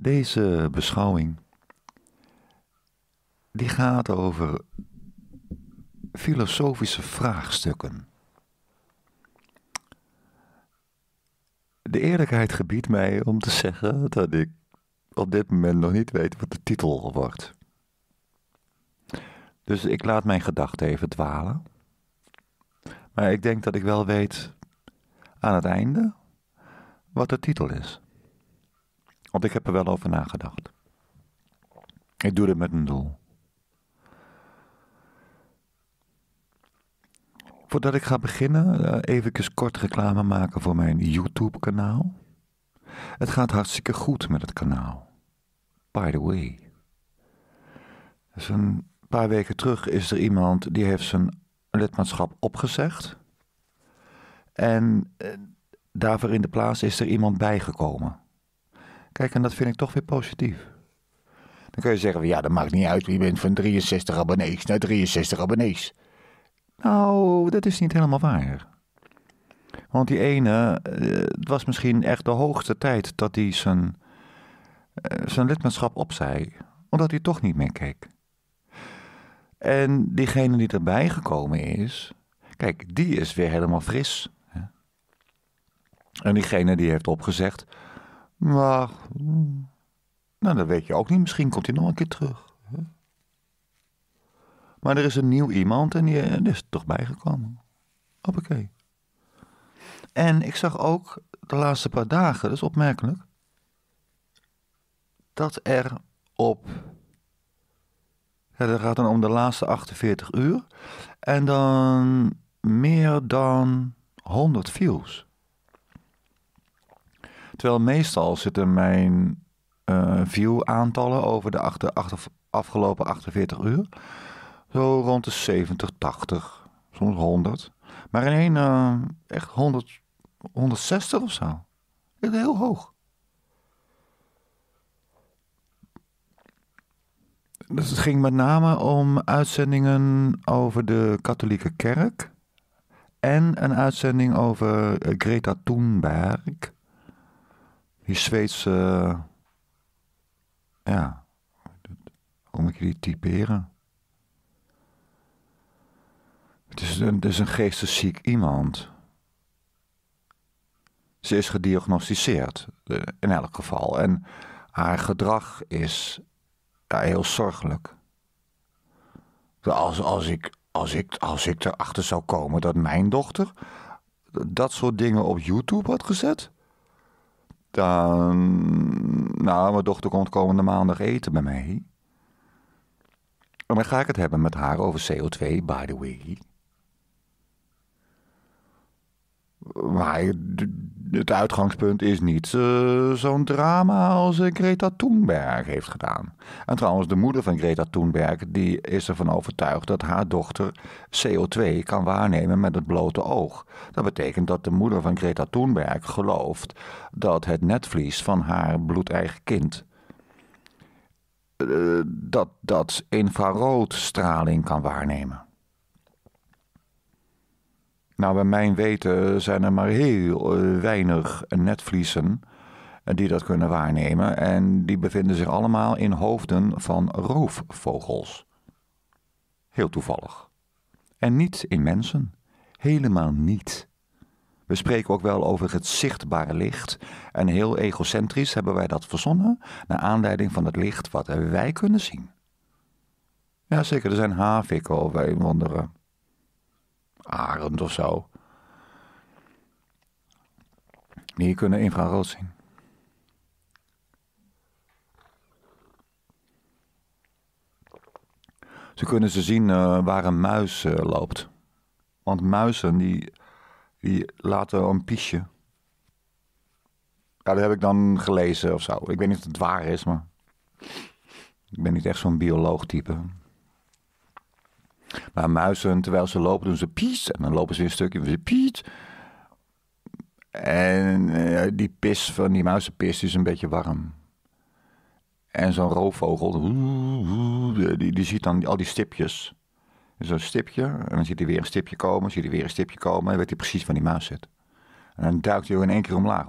Deze beschouwing die gaat over filosofische vraagstukken. De eerlijkheid gebiedt mij om te zeggen dat ik op dit moment nog niet weet wat de titel wordt. Dus ik laat mijn gedachten even dwalen. Maar ik denk dat ik wel weet aan het einde wat de titel is. Want ik heb er wel over nagedacht. Ik doe dit met een doel. Voordat ik ga beginnen, even kort reclame maken voor mijn YouTube-kanaal. Het gaat hartstikke goed met het kanaal. By the way. Dus een paar weken terug is er iemand die heeft zijn lidmaatschap opgezegd. En daarvoor in de plaats is er iemand bijgekomen. Kijk, en dat vind ik toch weer positief. Dan kun je zeggen, ja, dat maakt niet uit, je bent van 63 abonnees naar 63 abonnees. Nou, dat is niet helemaal waar. Want die ene, het was misschien echt de hoogste tijd dat hij zijn lidmaatschap opzei. Omdat hij toch niet meer keek. En diegene die erbij gekomen is, kijk, die is weer helemaal fris. En diegene die heeft opgezegd, maar, nou, dat weet je ook niet, misschien komt hij nog een keer terug. Maar er is een nieuw iemand en die is er toch bijgekomen. Hoppakee. En ik zag ook de laatste paar dagen, dat is opmerkelijk, dat er op, het gaat dan om de laatste 48 uur, en dan meer dan 100 views. Terwijl meestal zitten mijn view-aantallen over de afgelopen 48 uur zo rond de 70, 80, soms 100. Maar in één echt 100, 160 of zo. Heel hoog. Dus het ging met name om uitzendingen over de katholieke kerk. En een uitzending over Greta Thunberg. Die Zweedse, ja, hoe moet je die typeren? Het is een geestesziek iemand. Ze is gediagnosticeerd, in elk geval. En haar gedrag is, ja, heel zorgelijk. Als ik erachter zou komen dat mijn dochter dat soort dingen op YouTube had gezet, dan, nou, mijn dochter komt komende maandag eten bij mij. En dan ga ik het hebben met haar over CO2, by the way. Maar het uitgangspunt is niet zo'n drama als Greta Thunberg heeft gedaan. En trouwens, de moeder van Greta Thunberg, die is ervan overtuigd dat haar dochter CO2 kan waarnemen met het blote oog. Dat betekent dat de moeder van Greta Thunberg gelooft dat het netvlies van haar bloedeigen kind dat infraroodstraling kan waarnemen. Nou, bij mijn weten zijn er maar heel weinig netvliezen die dat kunnen waarnemen. En die bevinden zich allemaal in hoofden van roofvogels. Heel toevallig. En niet in mensen. Helemaal niet. We spreken ook wel over het zichtbare licht. En heel egocentrisch hebben wij dat verzonnen, naar aanleiding van het licht wat wij kunnen zien. Jazeker, er zijn haviken of een andere arend of zo. Die kunnen infrarood zien. Ze kunnen zien waar een muis loopt. Want muizen die laten een piesje. Ja, dat heb ik dan gelezen of zo. Ik weet niet of het waar is, maar ik ben niet echt zo'n bioloogtype. Maar muizen, terwijl ze lopen, doen ze pies. En dan lopen ze weer een stukje en doen ze piet. En die pis van die muizenpis is een beetje warm. En zo'n roofvogel, die ziet dan al die stipjes. Zo'n stipje, en dan ziet hij weer een stipje komen, dan ziet hij weer een stipje komen. En dan weet hij precies waar die muis zit. En dan duikt hij ook in één keer omlaag.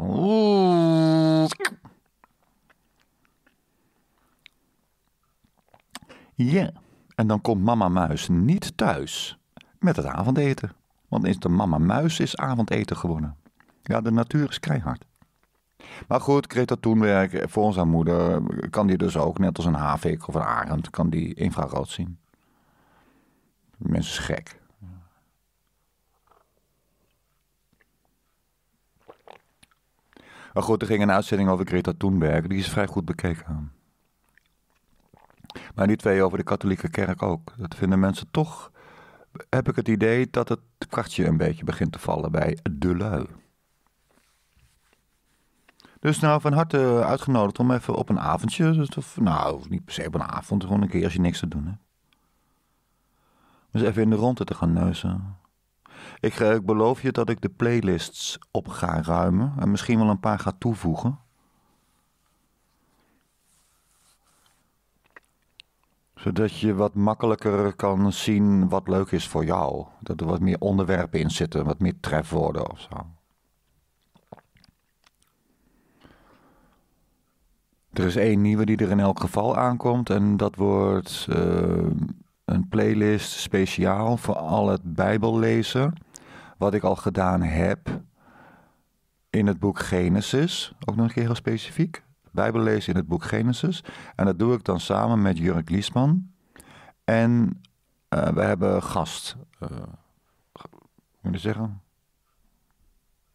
Ja, en dan komt mama muis niet thuis met het avondeten. Want eens de mama muis is avondeten gewonnen. Ja, de natuur is keihard. Maar goed, Greta Thunberg, volgens haar moeder, kan die dus ook, net als een havik of een arend, kan die infrarood zien. Mensen is gek. Maar goed, er ging een uitzending over Greta Thunberg. Die is vrij goed bekeken. Maar die twee over de katholieke kerk ook. Dat vinden mensen toch... heb ik het idee dat het kwartje een beetje begint te vallen bij de lui. Dus nou, van harte uitgenodigd om even op een avondje... nou, niet per se op een avond, gewoon een keer als je niks te doen hebt. Dus even in de ronde te gaan neuzen. Ik beloof je dat ik de playlists op ga ruimen... en misschien wel een paar ga toevoegen. Zodat je wat makkelijker kan zien wat leuk is voor jou. Dat er wat meer onderwerpen in zitten, wat meer trefwoorden of zo. Er is één nieuwe die er in elk geval aankomt. En dat wordt een playlist speciaal voor al het bijbellezen. Wat ik al gedaan heb in het boek Genesis. Ook nog een keer heel specifiek. Bijbellezen in het boek Genesis. En dat doe ik dan samen met Jörg Glismann. En we hebben gast... moet je zeggen?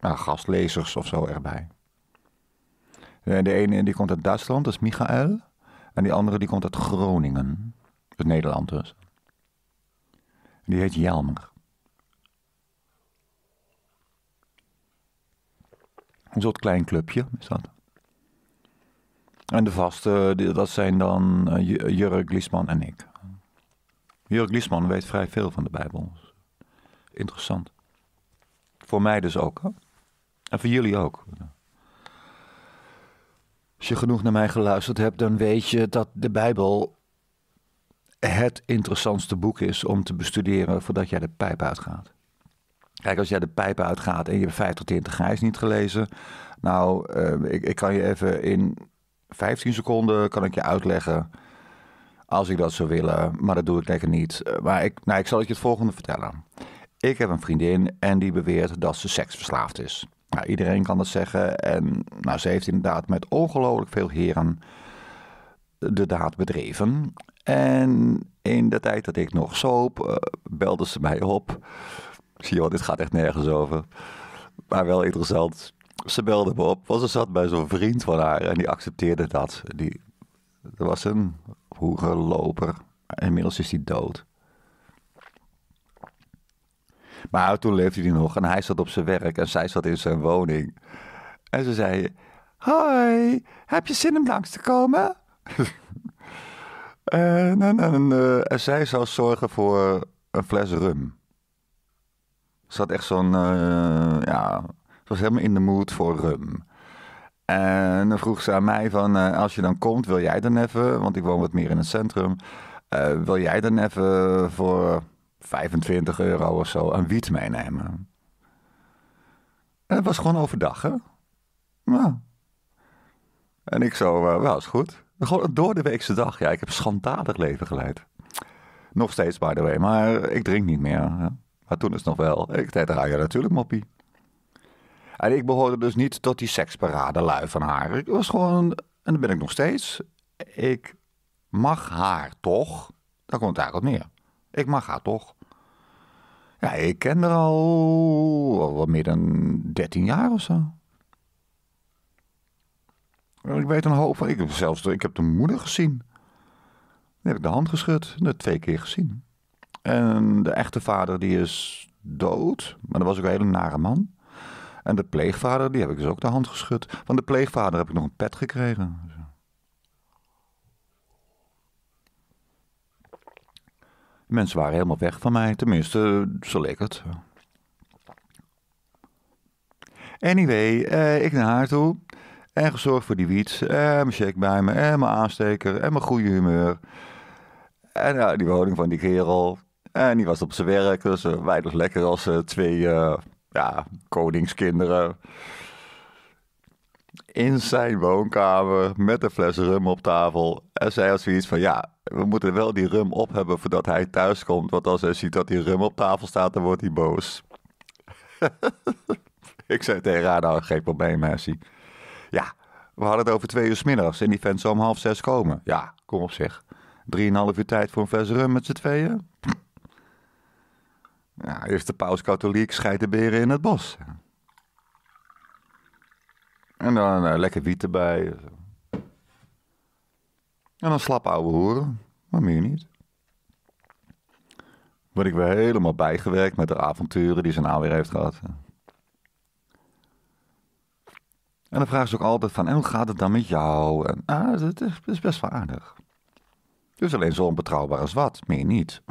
Nou, gastlezers of zo erbij. De ene die komt uit Duitsland, dat is Michael. En die andere die komt uit Groningen. Dus Nederland dus. Die heet Jelmer. Een soort klein clubje is dat. En de vaste, dat zijn dan Jörg Glismann en ik. Jörg Glismann weet vrij veel van de Bijbel. Interessant. Voor mij dus ook. Hè? En voor jullie ook. Als je genoeg naar mij geluisterd hebt, dan weet je dat de Bijbel het interessantste boek is om te bestuderen voordat jij de pijp uitgaat. Kijk, als jij de pijp uitgaat en je hebt 50 Tinten Grijs niet gelezen. Nou, ik kan je even in 15 seconden kan ik je uitleggen als ik dat zou willen. Maar dat doe ik lekker niet. Maar ik zal het je het volgende vertellen. Ik heb een vriendin en die beweert dat ze seksverslaafd is. Nou, iedereen kan dat zeggen. En nou, ze heeft inderdaad met ongelooflijk veel heren de daad bedreven. En in de tijd dat ik nog soap, belde ze mij op. Zie je wel, dit gaat echt nergens over. Maar wel interessant. Ze belde me op, want ze zat bij zo'n vriend van haar en die accepteerde dat. Er was een hoerenloper. Inmiddels is hij dood. Maar toen leefde hij nog en hij zat op zijn werk en zij zat in zijn woning. En ze zei, hoi, heb je zin om langs te komen? En zij zou zorgen voor een fles rum. Ze had echt zo'n, ze was helemaal in de mood voor rum. En dan vroeg ze aan mij van, als je dan komt, wil jij dan even, want ik woon wat meer in het centrum. Wil jij dan even voor €25 of zo een wiet meenemen? En het was gewoon overdag, hè? Ja. En ik zo, wel, is goed. Gewoon een doordeweekse dag. Ja, ik heb schandalig leven geleid. Nog steeds, by the way. Maar ik drink niet meer. Hè? Maar toen is het nog wel. Ik deed haar, ja, natuurlijk, moppie. En ik behoorde dus niet tot die seksparade lui van haar. Ik was gewoon, en dat ben ik nog steeds. Ik mag haar toch. Daar komt het eigenlijk op neer. Ik mag haar toch. Ja, ik ken haar al wat meer dan 13 jaar of zo. Ik weet een hoop van, ik heb de moeder gezien. Die heb ik de hand geschud, dat 2 keer gezien. En de echte vader die is dood, maar dat was ook een hele nare man. En de pleegvader, die heb ik dus ook de hand geschud. Van de pleegvader heb ik nog een pet gekregen. De mensen waren helemaal weg van mij, tenminste, zo leek het. Anyway, ik naar haar toe. En gezorgd voor die wiet. En mijn shake bij me. En mijn aansteker. En mijn goede humeur. En die woning van die kerel. En die was op zijn werk. Dus weinig lekker als 2 koningskinderen. in zijn woonkamer met een fles rum op tafel. En zij had zoiets van, ja, we moeten wel die rum op hebben voordat hij thuis komt. Want als hij ziet dat die rum op tafel staat, dan wordt hij boos. Ik zei tegen haar, nou, geen probleem, Messi. Ja, we hadden het over 14:00 en die vent zou om 5:30 komen. Ja, kom op zich. 3,5 uur tijd voor een fles rum met z'n tweeën. Ja, eerst de paus katholiek, scheidt de beren in het bos. En dan lekker wiet erbij. En dan slap ouwe hoeren, maar meer niet. Word ik weer helemaal bijgewerkt met de avonturen die ze nou weer heeft gehad. En dan vragen ze ook altijd van, en hoe gaat het dan met jou? En het is best wel aardig. Dus alleen zo onbetrouwbaar als wat, meer niet.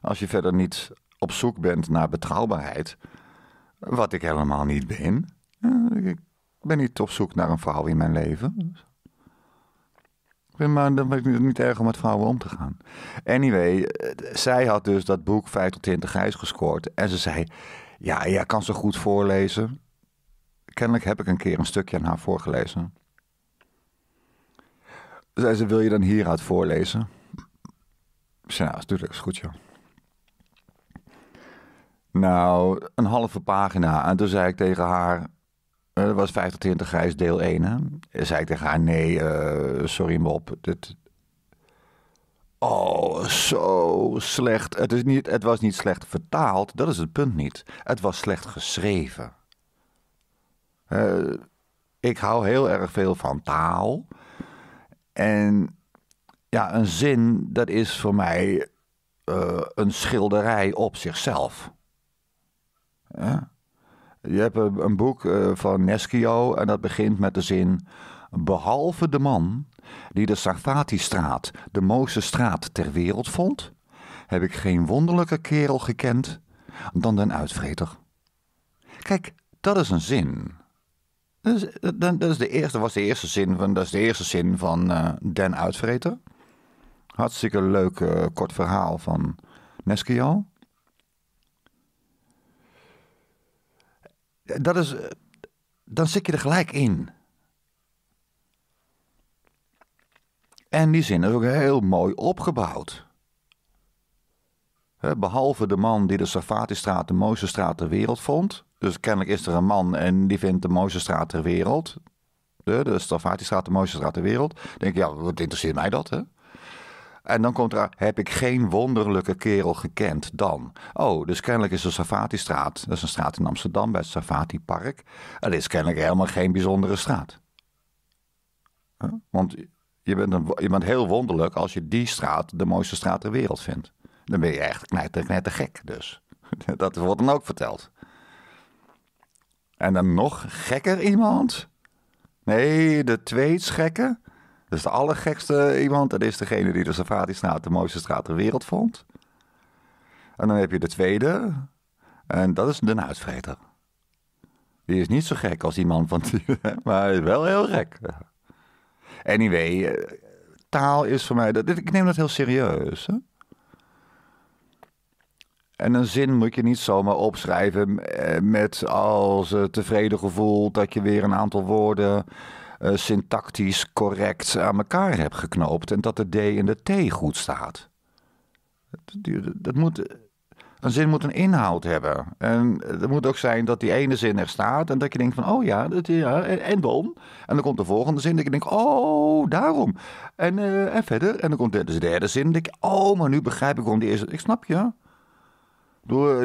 Als je verder niet op zoek bent naar betrouwbaarheid, wat ik helemaal niet ben. Ik ben niet op zoek naar een vrouw in mijn leven. Maar dan vind ik het niet erg om met vrouwen om te gaan. Anyway, zij had dus dat boek 5 tot 20 grijs gescoord. En ze zei, ja, jij kan ze goed voorlezen. Kennelijk heb ik een keer een stukje aan haar voorgelezen. Zei ze, wil je dan hieruit voorlezen? Ik zei, nou, natuurlijk, is goed, joh. Nou, een halve pagina. En toen zei ik tegen haar, dat was 5 tot 20 grijs deel 1, hè? En zei ik tegen haar, nee, sorry Mop. Dit... Oh, zo slecht. Het was niet slecht vertaald, dat is het punt niet. Het was slecht geschreven. Ik hou heel erg veel van taal. En ja, een zin, dat is voor mij een schilderij op zichzelf. Ja. Je hebt een boek van Nescio en dat begint met de zin... Behalve de man die de Sarphatistraat, de mooiste straat ter wereld vond... heb ik geen wonderlijker kerel gekend dan Den Uitvreter. Kijk, dat is een zin. Dat is de eerste zin van Den Uitvreter. Hartstikke leuk kort verhaal van Nescio. Dat is, dan zit je er gelijk in. En die zin is ook heel mooi opgebouwd. Behalve de man die de Sarphatistraat de mooiste straat ter wereld vond. Dus kennelijk is er een man en die vindt de mooiste straat ter wereld. De Sarphatistraat de mooiste straat ter wereld. Dan denk ik, ja, wat interesseert mij dat, hè? En dan komt er, heb ik geen wonderlijke kerel gekend dan. Oh, dus kennelijk is de Sarphatistraat, dat is een straat in Amsterdam bij het Sarphatipark. Dat is kennelijk helemaal geen bijzondere straat. Want je bent heel wonderlijk als je die straat de mooiste straat ter wereld vindt. Dan ben je echt knettergek dus. Dat wordt dan ook verteld. En dan nog gekker iemand? Nee, de tweedsgekke. Dus de allergekste iemand, dat is degene die de Sarphatistraat de mooiste straat ter wereld vond. En dan heb je de tweede. En dat is Den Uitvreter. Die is niet zo gek als die man van die, maar hij is wel heel gek. Anyway, taal is voor mij... Ik neem dat heel serieus. Hè? En een zin moet je niet zomaar opschrijven met als tevreden gevoel dat je weer een aantal woorden... syntactisch correct aan elkaar heb geknoopt... en dat de D en de T goed staat. Een zin moet een inhoud hebben. En het moet ook zijn dat die ene zin er staat... en dat je denkt van, oh ja, en dan? En dan komt de volgende zin dat je denkt, oh, daarom. En verder, en dan komt de derde zin... en dan denk je, oh, maar nu begrijp ik waarom die eerste... Ik snap je.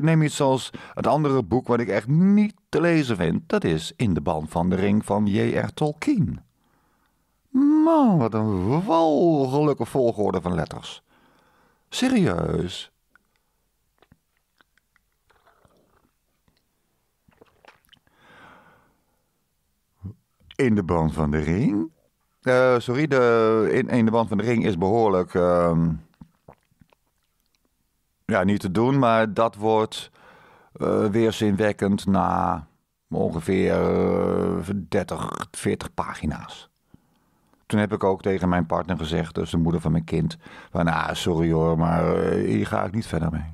Neem iets zoals het andere boek wat ik echt niet te lezen vind. Dat is In de Ban van de Ring van J.R. Tolkien. Man, wat een walgelijke volgorde van letters. Serieus. In de Ban van de Ring? In de Ban van de Ring is behoorlijk... Ja, niet te doen, maar dat wordt weerzinwekkend na ongeveer 30, 40 pagina's. Toen heb ik ook tegen mijn partner gezegd, dus de moeder van mijn kind... van, sorry hoor, maar hier ga ik niet verder mee.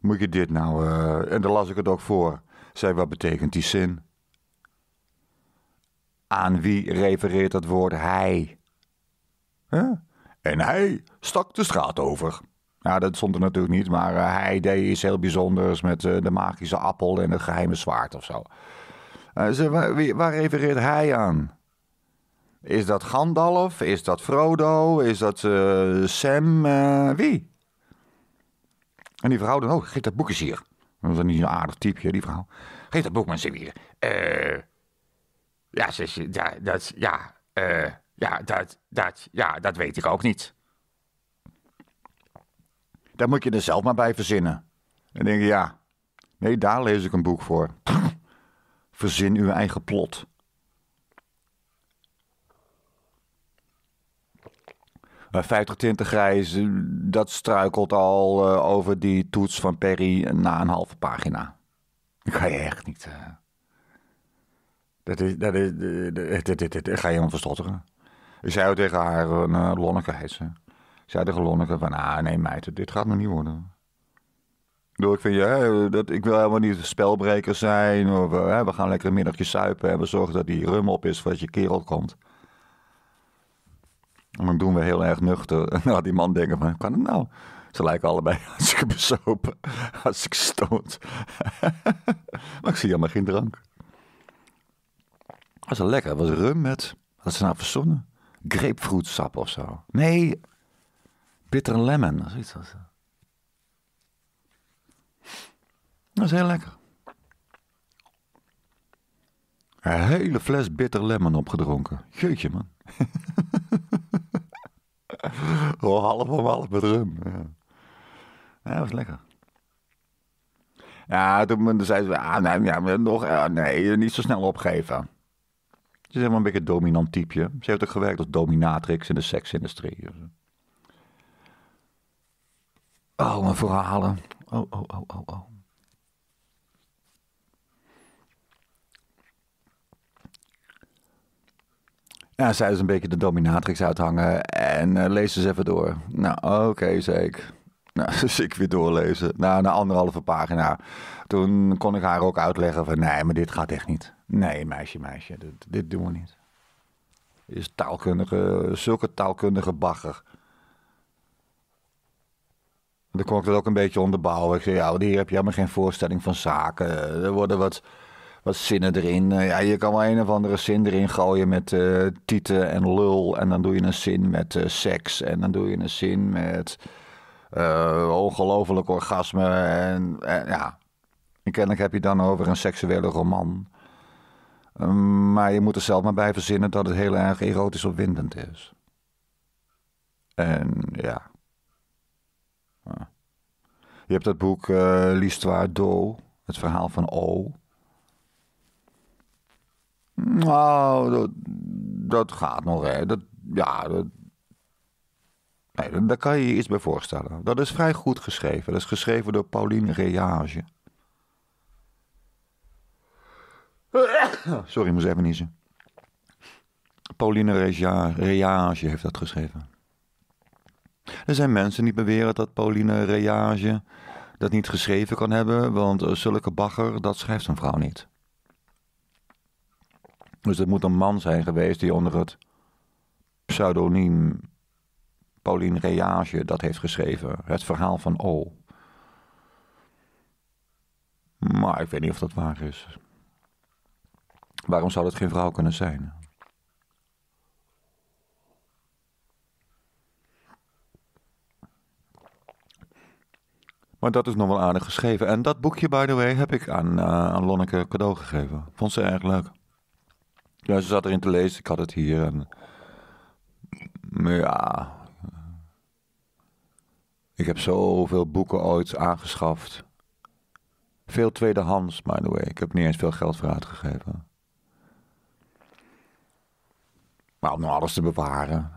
Moet je dit nou... En daar las ik het ook voor. Zei, wat betekent die zin? Aan wie refereert het woord hij? Huh? En hij stak de straat over. Nou, dat stond er natuurlijk niet, maar hij deed iets heel bijzonders met de magische appel en het geheime zwaard of zo. Waar refereert hij aan? Is dat Gandalf? Is dat Frodo? Is dat Sam? Wie? En die vrouw dan ook. Geef dat boek eens hier. Dat was dan niet zo'n aardig typeje, die vrouw. Geef dat boek maar eens hier. Ja, zusje, dat weet ik ook niet. Daar moet je er zelf maar bij verzinnen. En denk je, ja, nee, daar lees ik een boek voor. Verzin uw eigen plot. Vijftig tinten grijs, dat struikelt al over die toets van Perry na een halve pagina. Dat kan je echt niet... Dat ga je helemaal verstotteren. Ik zei ook tegen haar, Lonneke heet ze. Ik zei tegen Lonneke van, nee meid, dit gaat nog niet worden. Ik vind, ik wil helemaal niet spelbreker zijn. Of, we gaan lekker een middagje suipen en we zorgen dat die rum op is voordat je kerel komt. En dan doen we heel erg nuchter. En dan had die man denken van, kan het nou? Ze lijken allebei hartstikke bezopen. Hartstikke stoned. Maar ik zie helemaal geen drank. Dat was wel lekker. Dat was rum met, wat had ze nou verzonnen? Grapefruitsap of zo. Nee, bitter lemon. Dat was dat. Dat is heel lekker. Een hele fles bitter lemon opgedronken. Jeetje man. Half om half met rum. Ja, dat was lekker. Ja, toen zei ze, nee, niet zo snel opgeven. Ze is helemaal een beetje een dominant typeje. Ze heeft ook gewerkt als dominatrix in de seksindustrie. Oh, mijn verhalen. Oh. Ja, zij is een beetje de dominatrix uithangen. En lees eens even door. Nou, oké, zei ik. Nou, dus ik weer doorlezen. Nou, na anderhalve pagina. Toen kon ik haar ook uitleggen van... Nee, maar dit gaat echt niet. Nee, meisje. Dit doen we niet. Dit is zulke taalkundige bagger. Dan kon ik dat ook een beetje onderbouwen. Ik zei, ja, hier heb je helemaal geen voorstelling van zaken. Er worden wat zinnen erin. Ja, je kan wel een of andere zin erin gooien met tieten en lul. En dan doe je een zin met seks. En dan doe je een zin met... ongelooflijk orgasme en ja. En kennelijk heb je dan over een seksuele roman. Maar je moet er zelf maar bij verzinnen dat het heel erg erotisch opwindend is. En ja. Je hebt dat boek L'histoire d'O, het verhaal van O. Nou, dat gaat nog, hè. Nee, daar kan je je iets bij voorstellen. Dat is vrij goed geschreven. Dat is geschreven door Pauline Reage. Sorry, ik moest even niezen. Pauline Reage heeft dat geschreven. Er zijn mensen die beweren dat Pauline Reage dat niet geschreven kan hebben, want zulke bagger, dat schrijft een vrouw niet. Dus dat moet een man zijn geweest die onder het pseudoniem Pauline Reage dat heeft geschreven. Het verhaal van O. Maar ik weet niet of dat waar is. Waarom zou dat geen vrouw kunnen zijn? Maar dat is nog wel aardig geschreven. En dat boekje, by the way, heb ik aan Lonneke cadeau gegeven. Vond ze erg leuk. Ja, ze zat erin te lezen. Ik had het hier. En... ja... ik heb zoveel boeken ooit aangeschaft. Veel tweedehands, by the way. Ik heb niet eens veel geld voor uitgegeven. Maar om nou alles te bewaren.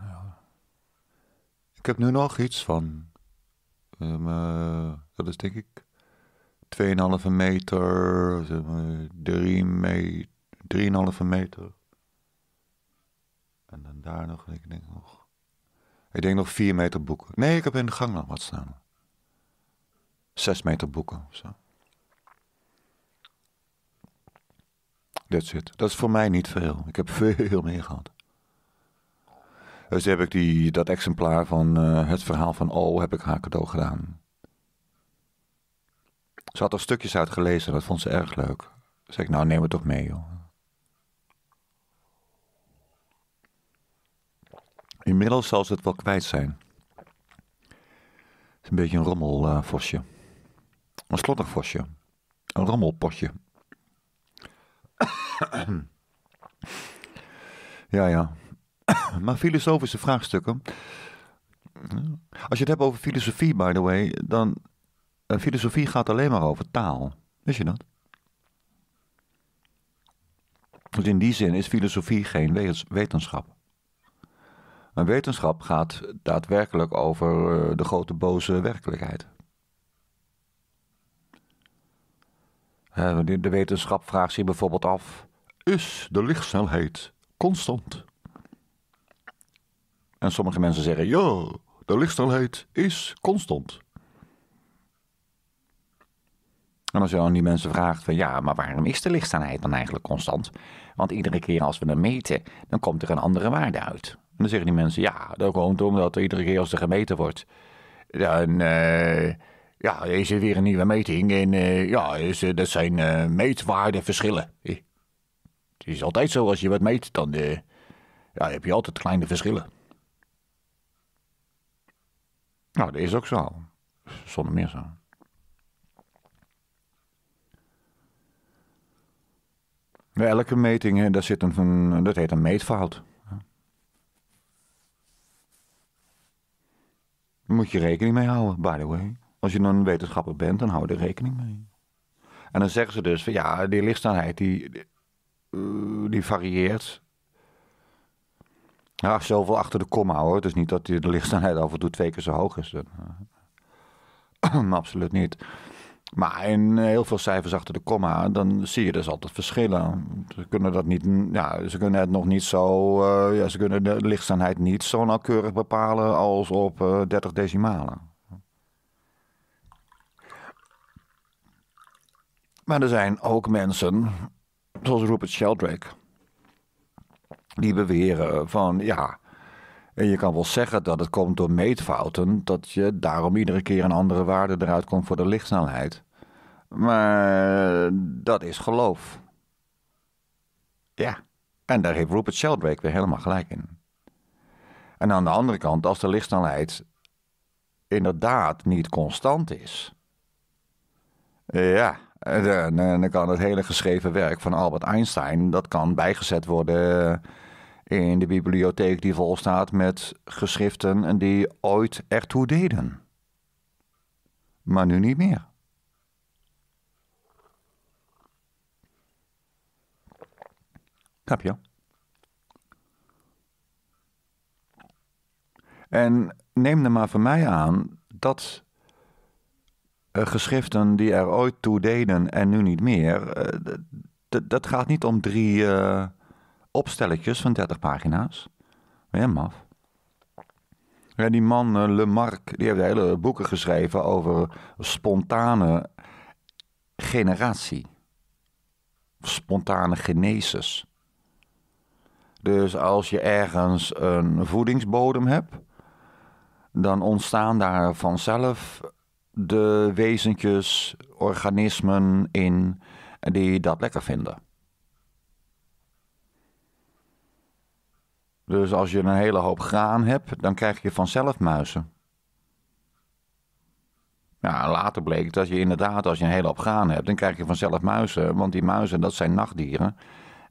Ik heb nu nog iets van... dat is denk ik... 2,5 meter... 3,5 meter. En dan daar nog... Ik denk nog 4 meter boeken. Nee, ik heb in de gang nog wat staan. 6 meter boeken of zo. That's it. Dat is voor mij niet veel. Ik heb veel meer gehad. Dus heb ik dat exemplaar van het verhaal van O heb ik haar cadeau gedaan. Ze had er stukjes uit gelezen, dat vond ze erg leuk. Toen zei ik, nou neem het toch mee joh. Inmiddels zal ze het wel kwijt zijn. Het is een beetje een rommelvosje. Een slottervosje. Een rommelpotje. Ja, ja. Maar filosofische vraagstukken. Als je het hebt over filosofie, by the way, dan... filosofie gaat alleen maar over taal. Wist je dat? Dus in die zin is filosofie geen wetenschap. Een wetenschap gaat daadwerkelijk over de grote boze werkelijkheid. De wetenschap vraagt zich bijvoorbeeld af... Is de lichtsnelheid constant? En sommige mensen zeggen... Ja, de lichtsnelheid is constant. En als je aan die mensen vraagt... van ja, maar waarom is de lichtsnelheid dan eigenlijk constant? Want iedere keer als we hem meten... dan komt er een andere waarde uit. En dan zeggen die mensen... ja, dat komt omdat iedere keer als er gemeten wordt... dan... ja, er is weer een nieuwe meting en ja, dat zijn meetwaardeverschillen. Het is altijd zo, als je wat meet, dan ja, heb je altijd kleine verschillen. Nou, dat is ook zo. Zonder meer zo. Bij elke meting, hè, daar zit dat heet een meetfout. Daar moet je rekening mee houden, by the way. Als je dan een wetenschapper bent, dan hou je er rekening mee. En dan zeggen ze dus van ja, die lichtsnelheid die varieert. Ja, zoveel achter de komma hoor. Het is niet dat de lichtsnelheid af en toe 2 keer zo hoog is. Absoluut niet. Maar in heel veel cijfers achter de komma, dan zie je dus altijd verschillen. Ze kunnen dat niet, ja, ze kunnen het nog niet zo. Ja, ze kunnen de lichtsnelheid niet zo nauwkeurig bepalen als op 30 decimalen. Maar er zijn ook mensen, zoals Rupert Sheldrake, die beweren van, ja, en je kan wel zeggen dat het komt door meetfouten, dat je daarom iedere keer een andere waarde eruit komt voor de lichtsnelheid. Maar dat is geloof. Ja, en daar heeft Rupert Sheldrake weer helemaal gelijk in. En aan de andere kant, als de lichtsnelheid inderdaad niet constant is, ja... dan kan het hele geschreven werk van Albert Einstein... dat kan bijgezet worden in de bibliotheek die vol staat... met geschriften die ooit ertoe deden. Maar nu niet meer. Snap je? En neem er maar van mij aan dat... geschriften die er ooit toe deden en nu niet meer... dat gaat niet om 3 opstelletjes van 30 pagina's. Maar ja, maf. Ja, die man Lamarck, die heeft hele boeken geschreven over spontane generatie. Spontane genesis. Dus als je ergens een voedingsbodem hebt... dan ontstaan daar vanzelf... de wezentjes, organismen in die dat lekker vinden. Dus als je een hele hoop graan hebt, dan krijg je vanzelf muizen. Ja, later bleek dat je inderdaad, als je een hele hoop graan hebt, dan krijg je vanzelf muizen. Want die muizen, dat zijn nachtdieren.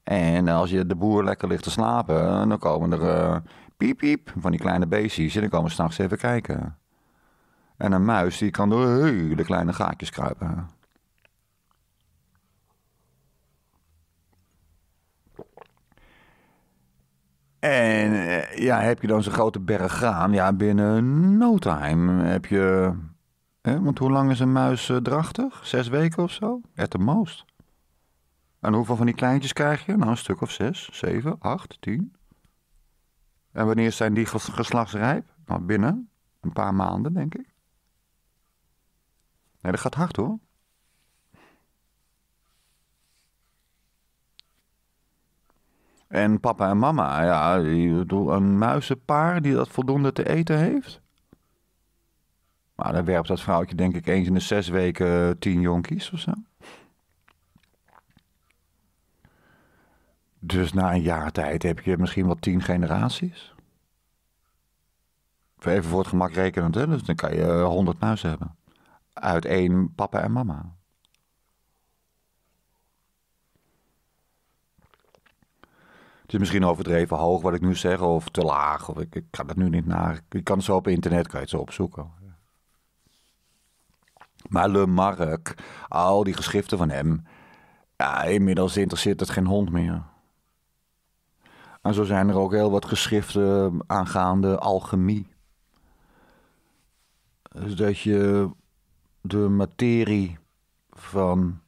En als je de boer lekker ligt te slapen, dan komen er piep piep van die kleine beestjes. En dan komen ze 's nachts even kijken. En een muis die kan door hele kleine gaatjes kruipen. En ja, heb je dan zo'n grote berg graan? Ja, binnen no time heb je... Hè, want hoe lang is een muis drachtig? 6 weken of zo? At the most. En hoeveel van die kleintjes krijg je? Nou, een stuk of 6, 7, 8, 10. En wanneer zijn die geslachtsrijp? Nou, binnen een paar maanden, denk ik. Nee, dat gaat hard hoor. En papa en mama, ja, een muizenpaar die dat voldoende te eten heeft. Maar dan werpt dat vrouwtje denk ik eens in de 6 weken 10 jonkies of zo. Dus na een jaar tijd heb je misschien wel 10 generaties. Even voor het gemak rekenend, hè? Dus dan kan je 100 muizen hebben. Uit 1 papa en mama. Het is misschien overdreven hoog wat ik nu zeg, of te laag. Of ik ga dat nu niet naar. Je kan het zo op internet, kan je het zo opzoeken. Maar Lamarck, al die geschriften van hem, ja, inmiddels interesseert het geen hond meer. En zo zijn er ook heel wat geschriften aangaande alchemie. Dus dat je de materie van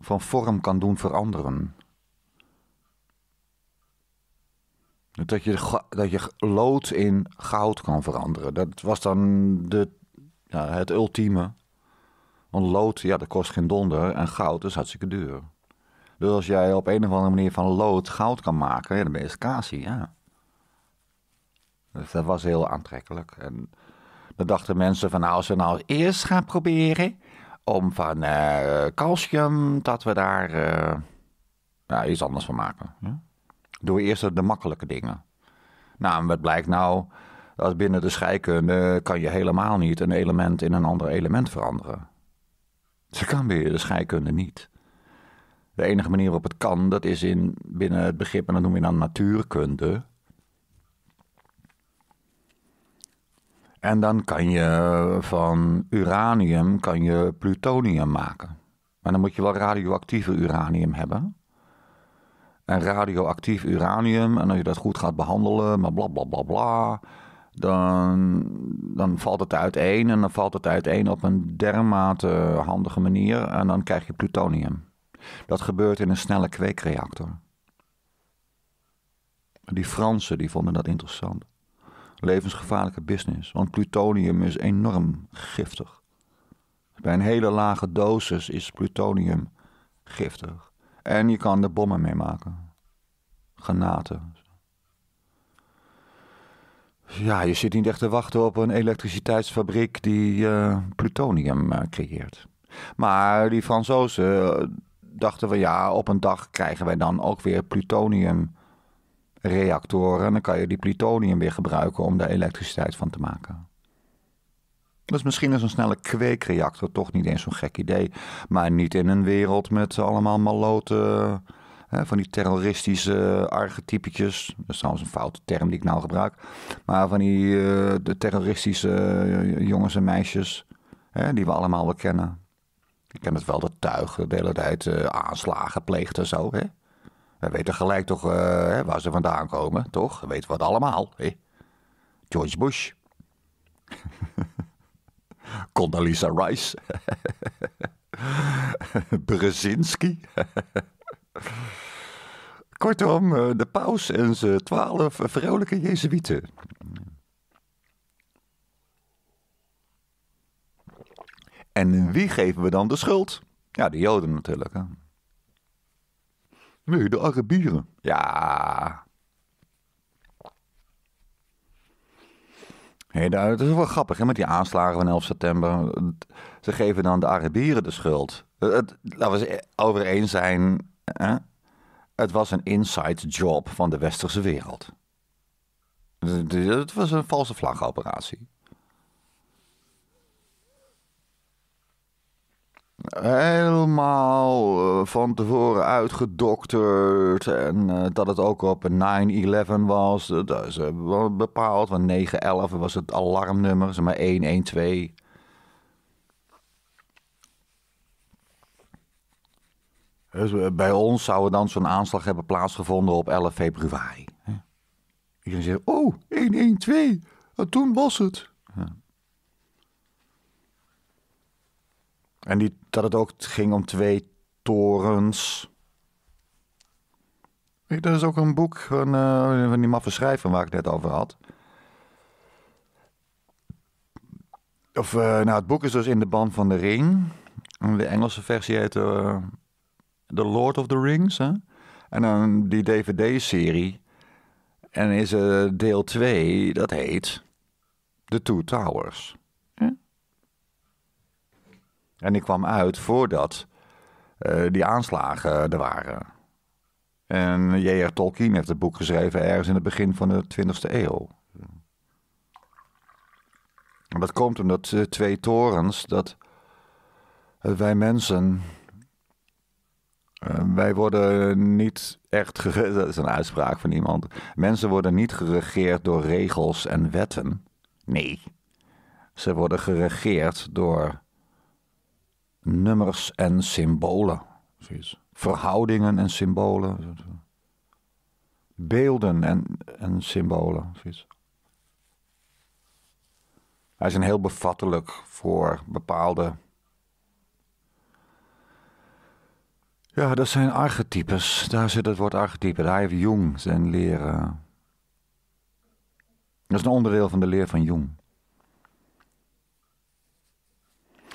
vorm kan doen veranderen. Dat je lood in goud kan veranderen. Dat was dan het ultieme. Want lood, ja, dat kost geen donder. En goud is hartstikke duur. Dus als jij op een of andere manier van lood goud kan maken, ja, dan ben je scasie, ja. Dus dat was heel aantrekkelijk. En dan dachten mensen van, nou, als we nou eerst gaan proberen om van calcium, dat we daar iets anders van maken. Ja? Doe eerst de makkelijke dingen. Nou, en wat blijkt nou? Dat binnen de scheikunde kan je helemaal niet een element in een ander element veranderen. Dat kan binnen de scheikunde niet. De enige manier waarop het kan, dat is binnen het begrip, en dat noemen we dan natuurkunde. En dan kan je van uranium kan je plutonium maken. Maar dan moet je wel radioactieve uranium hebben. En radioactief uranium, en als je dat goed gaat behandelen, maar bla bla bla bla, dan valt het uiteen. En dan valt het uiteen op een dermate handige manier. En dan krijg je plutonium. Dat gebeurt in een snelle kweekreactor. Die Fransen die vonden dat interessant. Levensgevaarlijke business. Want plutonium is enorm giftig. Bij een hele lage dosis is plutonium giftig. En je kan er bommen mee maken. Granaten. Ja, je zit niet echt te wachten op een elektriciteitsfabriek die plutonium creëert. Maar die Fransozen dachten we, ja, op een dag krijgen wij dan ook weer plutoniumreactoren. En dan kan je die plutonium weer gebruiken om daar elektriciteit van te maken. Dus misschien is een snelle kweekreactor toch niet eens zo'n gek idee. Maar niet in een wereld met allemaal malote, van die terroristische archetypetjes. Dat is trouwens een foute term die ik nou gebruik. Maar van die de terroristische jongens en meisjes, die we allemaal wel kennen. Ik ken het wel, dat tuig, de hele tijd aanslagen pleegt en zo. Hè? We weten gelijk toch waar ze vandaan komen, toch? We weten wat allemaal. Hè? George Bush. Condoleezza Rice. Brzezinski. Kortom, de paus en zijn 12 vrolijke jezuïeten. En wie geven we dan de schuld? Ja, de Joden natuurlijk. Hè? Nee, de Arabieren. Ja. Hey, dat is wel grappig, hè, met die aanslagen van 11 september. Ze geven dan de Arabieren de schuld. Laten we het over eens zijn. Hè? Het was een inside job van de westerse wereld. Het was een valse vlagoperatie. Helemaal van tevoren uitgedokterd. En dat het ook op 9-11 was. Dat is bepaald. Want 9-11 was het alarmnummer. Zeg maar 112. Dus bij ons zou er dan zo'n aanslag hebben plaatsgevonden op 11 februari. Iedereen zegt, oh, 112. En toen was het. Ja. En dat het ook ging om 2 torens. Dat is ook een boek van die maffe schrijver waar ik het net over had. Het boek is dus In de Ban van de Ring. De Engelse versie heet The Lord of the Rings. Hè? En dan die DVD-serie. En is er deel 2, dat heet The Two Towers. Huh? En die kwam uit voordat die aanslagen er waren. En J.R. Tolkien heeft het boek geschreven ergens in het begin van de 20e eeuw. En dat komt omdat twee torens, dat wij mensen... wij worden niet echt geregeerd, dat is een uitspraak van iemand. Mensen worden niet geregeerd door regels en wetten. Nee, ze worden geregeerd door nummers en symbolen. Verhoudingen en symbolen. Beelden en symbolen. Wij zijn heel bevattelijk voor bepaalde... Ja, dat zijn archetypes. Daar zit het woord archetype. Daar heeft Jung zijn leren. Dat is een onderdeel van de leer van Jung.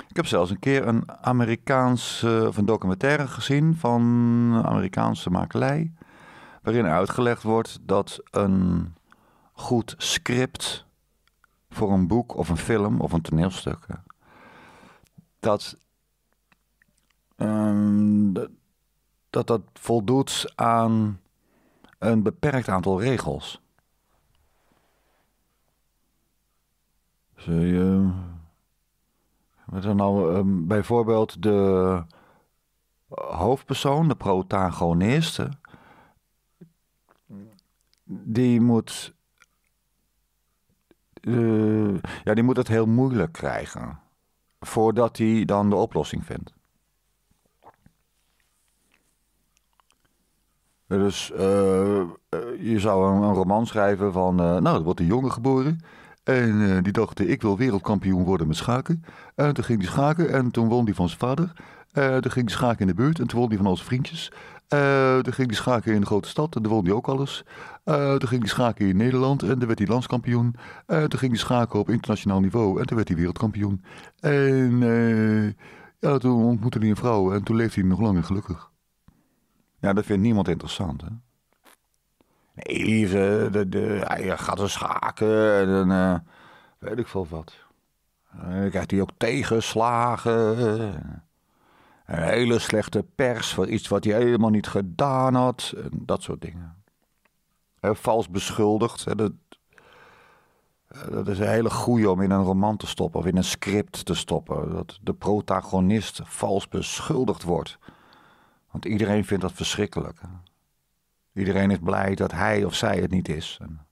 Ik heb zelfs een keer een Amerikaanse, of een documentaire gezien van een Amerikaanse makelij, waarin uitgelegd wordt dat een goed script voor een boek of een film of een toneelstuk, dat voldoet aan een beperkt aantal regels. Bijvoorbeeld de hoofdpersoon, de protagoniste, die moet het heel moeilijk krijgen voordat hij dan de oplossing vindt. Dus je zou een roman schrijven van, nou, er wordt een jongen geboren en die dacht, ik wil wereldkampioen worden met schaken. En toen ging hij schaken en toen won hij van zijn vader. Toen ging hij schaken in de buurt en toen won hij van al zijn vriendjes. Toen ging hij schaken in de grote stad en toen won hij ook alles. Toen ging hij schaken in Nederland en toen werd hij landskampioen. Toen ging hij schaken op internationaal niveau en toen werd hij wereldkampioen. En ja, toen ontmoette hij een vrouw en toen leefde hij nog lang en gelukkig. Ja, dat vindt niemand interessant, hè? Nee, hij gaat er schaken en dan weet ik veel wat. Dan krijgt hij ook tegenslagen. Een hele slechte pers voor iets wat hij helemaal niet gedaan had. En dat soort dingen. Vals beschuldigd. Hè? Dat is een hele goeie om in een roman te stoppen of in een script te stoppen. Dat de protagonist vals beschuldigd wordt. Want iedereen vindt dat verschrikkelijk. Iedereen is blij dat hij of zij het niet is. En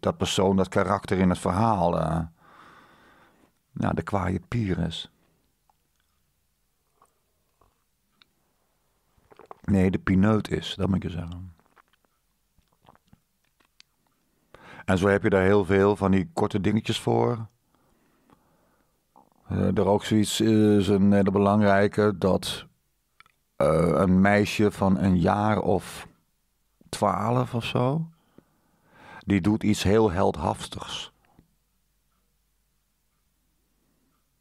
dat persoon, dat karakter in het verhaal... nou, de kwaaie pier is. Nee, de pineut is, dat moet je zeggen. En zo heb je daar heel veel van die korte dingetjes voor. Er ook zoiets is een hele belangrijke, dat... een meisje van een jaar of 12 of zo, die doet iets heel heldhaftigs.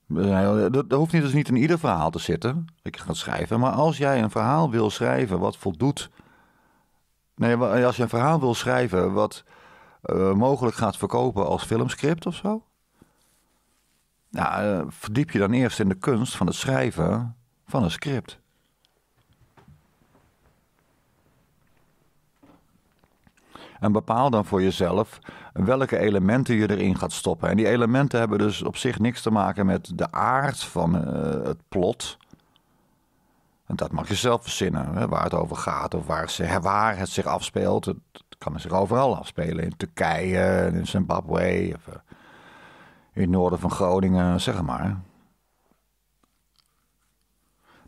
Dat hoeft niet, dus niet in ieder verhaal te zitten. Ik ga het schrijven. Maar als jij een verhaal wil schrijven wat voldoet... Nee, als je een verhaal wil schrijven wat mogelijk gaat verkopen als filmscript of zo... Nou, verdiep je dan eerst in de kunst van het schrijven van een script... En bepaal dan voor jezelf welke elementen je erin gaat stoppen. En die elementen hebben dus op zich niks te maken met de aard van het plot. En dat mag je zelf verzinnen, hè, waar het over gaat of waar het zich afspeelt. Het kan zich overal afspelen, in Turkije, in Zimbabwe, of, in het noorden van Groningen, zeg maar.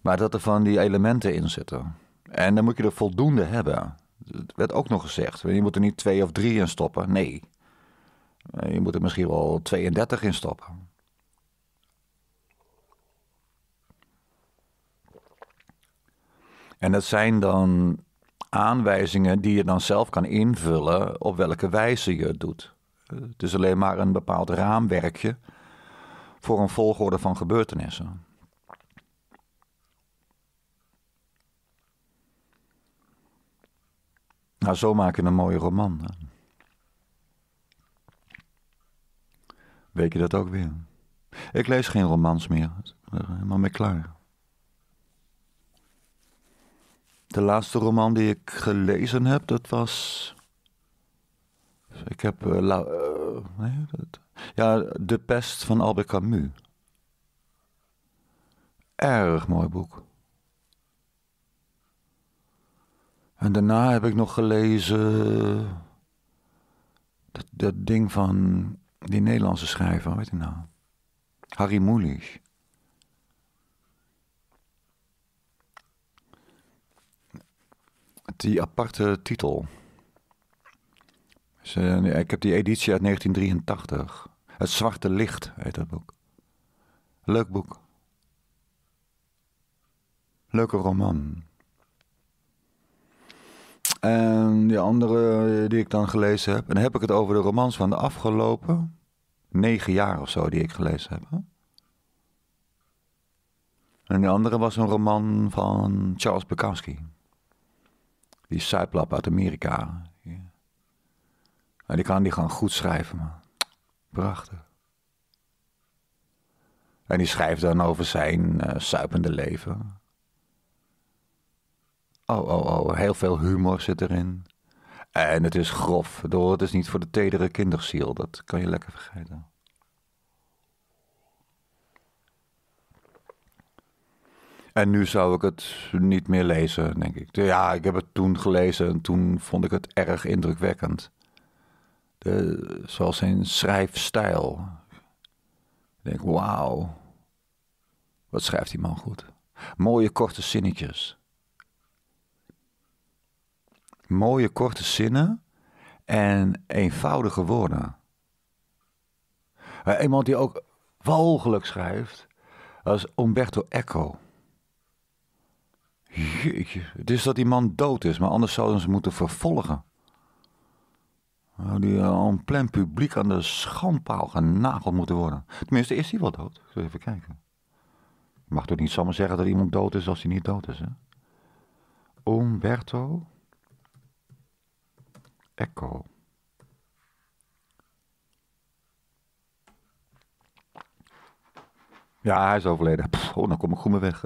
Maar dat er van die elementen in zitten. En dan moet je er voldoende hebben. Het werd ook nog gezegd, je moet er niet 2 of 3 in stoppen. Nee, je moet er misschien wel 32 in stoppen. En dat zijn dan aanwijzingen die je dan zelf kan invullen op welke wijze je het doet. Het is alleen maar een bepaald raamwerkje voor een volgorde van gebeurtenissen. Nou, zo maak je een mooie roman. Weet je dat ook weer? Ik lees geen romans meer. Ik ben er helemaal mee klaar. De laatste roman die ik gelezen heb, dat was... Ik heb... De Pest van Albert Camus. Erg mooi boek. En daarna heb ik nog gelezen... Dat ding van die Nederlandse schrijver, weet je nou? Harry Mulisch. Die aparte titel. Ik heb die editie uit 1983. Het Zwarte Licht heet dat boek. Leuk boek. Leuke roman. En die andere die ik dan gelezen heb... En dan heb ik het over de romans van de afgelopen 9 jaar of zo die ik gelezen heb. En die andere was een roman van Charles Bukowski. Die suiplap uit Amerika. En die kan die gewoon goed schrijven, man. Prachtig. En die schrijft dan over zijn suipende leven... heel veel humor zit erin. En het is grof. Het is niet voor de tedere kinderziel. Dat kan je lekker vergeten. En nu zou ik het niet meer lezen, denk ik. Ja, ik heb het toen gelezen en toen vond ik het erg indrukwekkend. Zoals zijn schrijfstijl. Ik denk, wauw. Wat schrijft die man goed. Mooie korte zinnetjes. Mooie korte zinnen en eenvoudige woorden. Iemand die ook walgelijk schrijft, dat is Umberto Eco. Jeetje, het is dat die man dood is, maar anders zouden ze moeten vervolgen. Die een plein publiek aan de schandpaal genageld moeten worden. Tenminste, is hij wel dood? Ik zal even kijken. Je mag toch niet zomaar zeggen dat iemand dood is als hij niet dood is, hè? Umberto Eco. Ja, hij is overleden. Dan kom ik goed mee weg.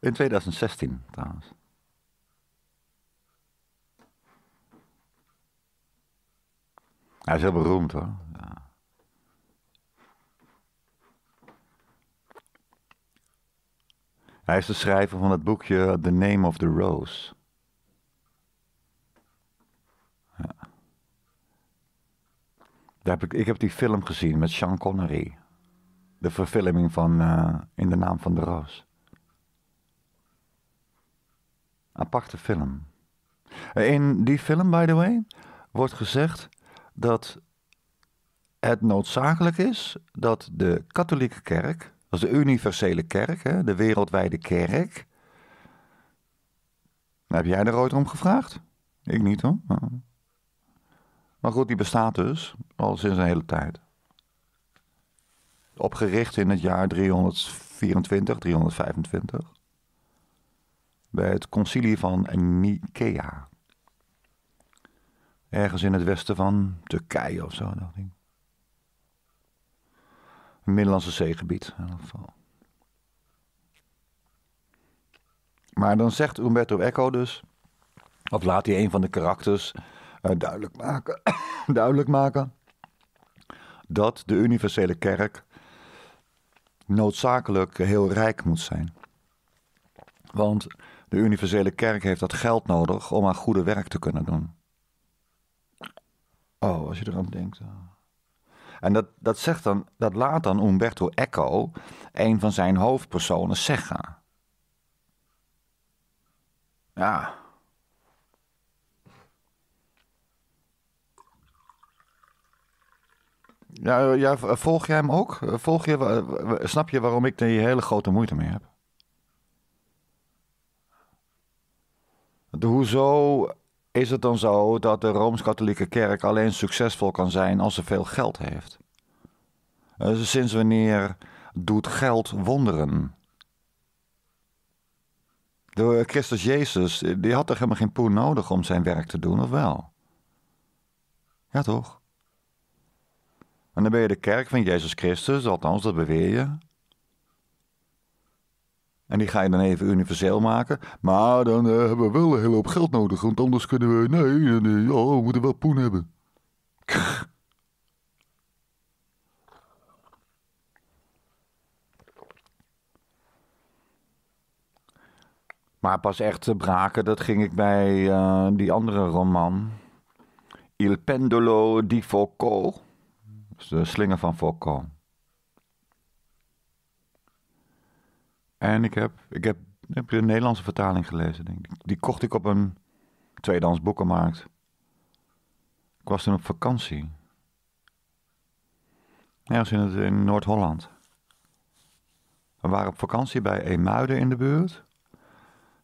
In 2016, trouwens. Hij is heel beroemd, hoor. Ja. Hij is de schrijver van het boekje The Name of the Rose. Ja. Ik heb die film gezien met Sean Connery. De verfilming van In de Naam van de Roos. Aparte film. In die film, by the way, wordt gezegd dat het noodzakelijk is dat de katholieke kerk, dat is de universele kerk, hè, de wereldwijde kerk. Heb jij er ooit om gevraagd? Ik niet, hoor. Maar goed, die bestaat dus al sinds een hele tijd. Opgericht in het jaar 324, 325. Bij het concilie van Nicaea. Ergens in het westen van Turkije of zo, dacht ik. Het Middellandse zeegebied, in ieder geval. Maar dan zegt Umberto Eco dus... Of laat hij een van de karakters... duidelijk maken dat de universele kerk noodzakelijk heel rijk moet zijn. Want de universele kerk heeft dat geld nodig om aan goede werk te kunnen doen. Oh, als je eraan denkt. En dat laat dan Umberto Eco, een van zijn hoofdpersonen, zeggen. Ja... Ja, volg jij hem ook? Snap je waarom ik die hele grote moeite mee heb? Hoezo is het dan zo dat de Rooms-Katholieke Kerk alleen succesvol kan zijn als ze veel geld heeft? Sinds wanneer doet geld wonderen? Door Christus Jezus, die had toch helemaal geen poen nodig om zijn werk te doen, of wel? Ja, toch? En dan ben je de kerk van Jezus Christus, althans, dat beweer je. En die ga je dan even universeel maken. Maar dan hebben we wel een hele hoop geld nodig, want anders kunnen we... Nee, oh, we moeten wel poen hebben. Maar pas echt te braken, dat ging ik bij die andere roman. Il pendolo di Foucault. Dus De Slinger van Foucault. En ik heb de Nederlandse vertaling gelezen, denk ik. Die kocht ik op een tweedehands boekenmarkt. Ik was toen op vakantie. Ergens in Noord-Holland. We waren op vakantie bij Eemuiden in de buurt.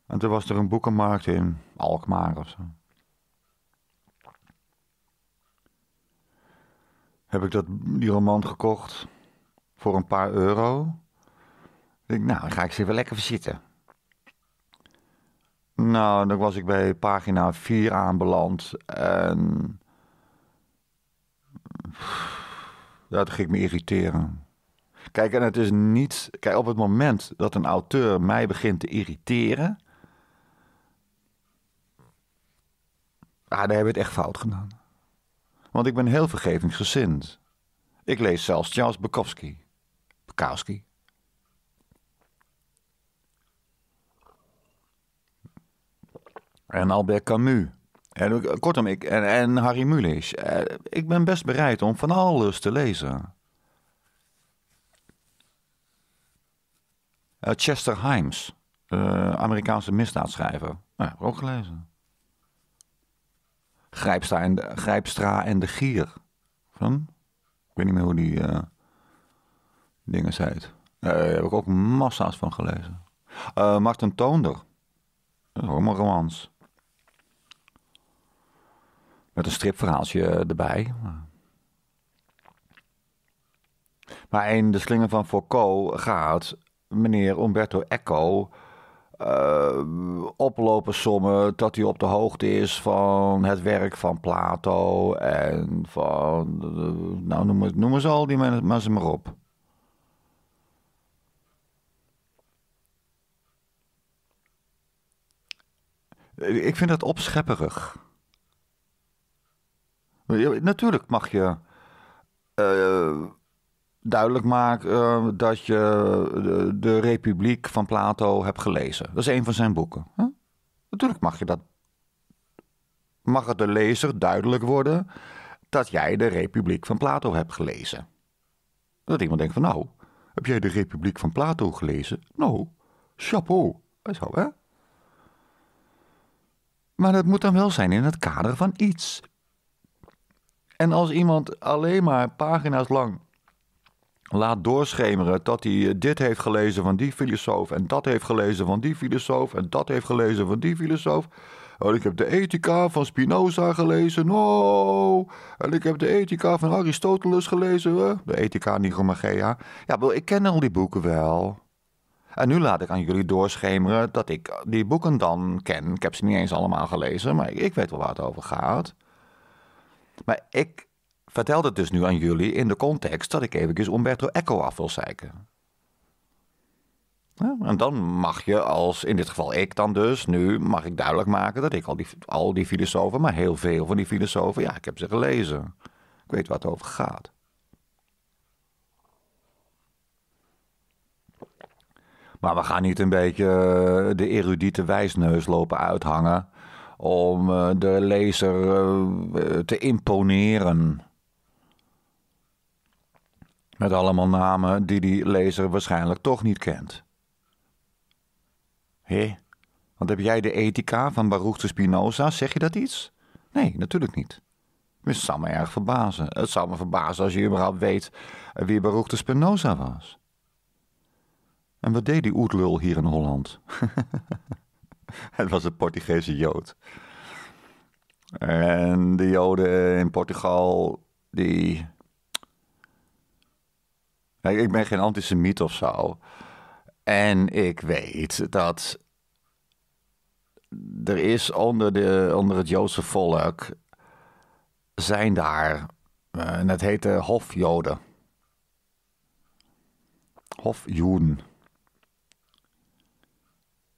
En toen was er een boekenmarkt in Alkmaar of zo. Heb ik die roman gekocht voor een paar euro. Ik denk, nou, dan ga ik ze even lekker verzitten. Nou, dan was ik bij pagina 4 aanbeland. En dat ging me irriteren. Kijk, en het is niet... Kijk, op het moment dat een auteur mij begint te irriteren... Ah, daar hebben we het echt fout gedaan. Want ik ben heel vergevingsgezind. Ik lees zelfs Charles Bukowski. Bukowski. En Albert Camus. En, kortom, en Harry Mulisch. Ik ben best bereid om van alles te lezen. Chester Himes. Amerikaanse misdaadschrijver. Nou, heb ik ook gelezen. Grijpstra en de Gier. Van? Ik weet niet meer hoe die dingen heet. Daar heb ik ook massa's van gelezen. Martin Toonder. Dat is ook een romans. Met een stripverhaaltje erbij. Maar in De Slinger van Foucault gaat meneer Umberto Eco... oplopen sommen dat hij op de hoogte is van het werk van Plato en van, nou noem ze al die mensen maar, op. Ik vind dat opschepperig. Natuurlijk mag je duidelijk maak dat je de Republiek van Plato hebt gelezen. Dat is een van zijn boeken. Huh? Natuurlijk mag je dat. Mag het de lezer duidelijk worden dat jij de Republiek van Plato hebt gelezen? Dat iemand denkt van, nou, heb jij de Republiek van Plato gelezen? Nou, chapeau. Zo, hè? Maar dat moet dan wel zijn in het kader van iets. En als iemand alleen maar pagina's lang laat doorschemeren dat hij dit heeft gelezen van die filosoof... en dat heeft gelezen van die filosoof... en dat heeft gelezen van die filosoof. Oh, ik heb de Ethica van Spinoza gelezen. Oh, en ik heb de Ethica van Aristoteles gelezen. De Ethica Nicomacheia. Ja, ik ken al die boeken wel. En nu laat ik aan jullie doorschemeren dat ik die boeken dan ken. Ik heb ze niet eens allemaal gelezen, maar ik weet wel waar het over gaat. Maar ik... vertel het dus nu aan jullie in de context dat ik eventjes Umberto Eco af wil zeiken. Nou, en dan mag je als, in dit geval ik dan dus, nu mag ik duidelijk maken dat ik al die filosofen, maar heel veel van die filosofen, ja, ik heb ze gelezen. Ik weet waar het over gaat. Maar we gaan niet een beetje de erudite wijsneus lopen uithangen om de lezer te imponeren. Met allemaal namen die lezer waarschijnlijk toch niet kent. Hé? Want heb jij de Ethica van Baruch de Spinoza? Zeg je dat iets? Nee, natuurlijk niet. Het zou me erg verbazen. Het zou me verbazen als je überhaupt weet wie Baruch de Spinoza was. En wat deed die oetlul hier in Holland? Het was een Portugese Jood. En de Joden in Portugal, die... Ik ben geen antisemiet of zo. En ik weet dat er is onder het Joodse volk zijn daar, en dat heette Hofjoden. Hofjoden.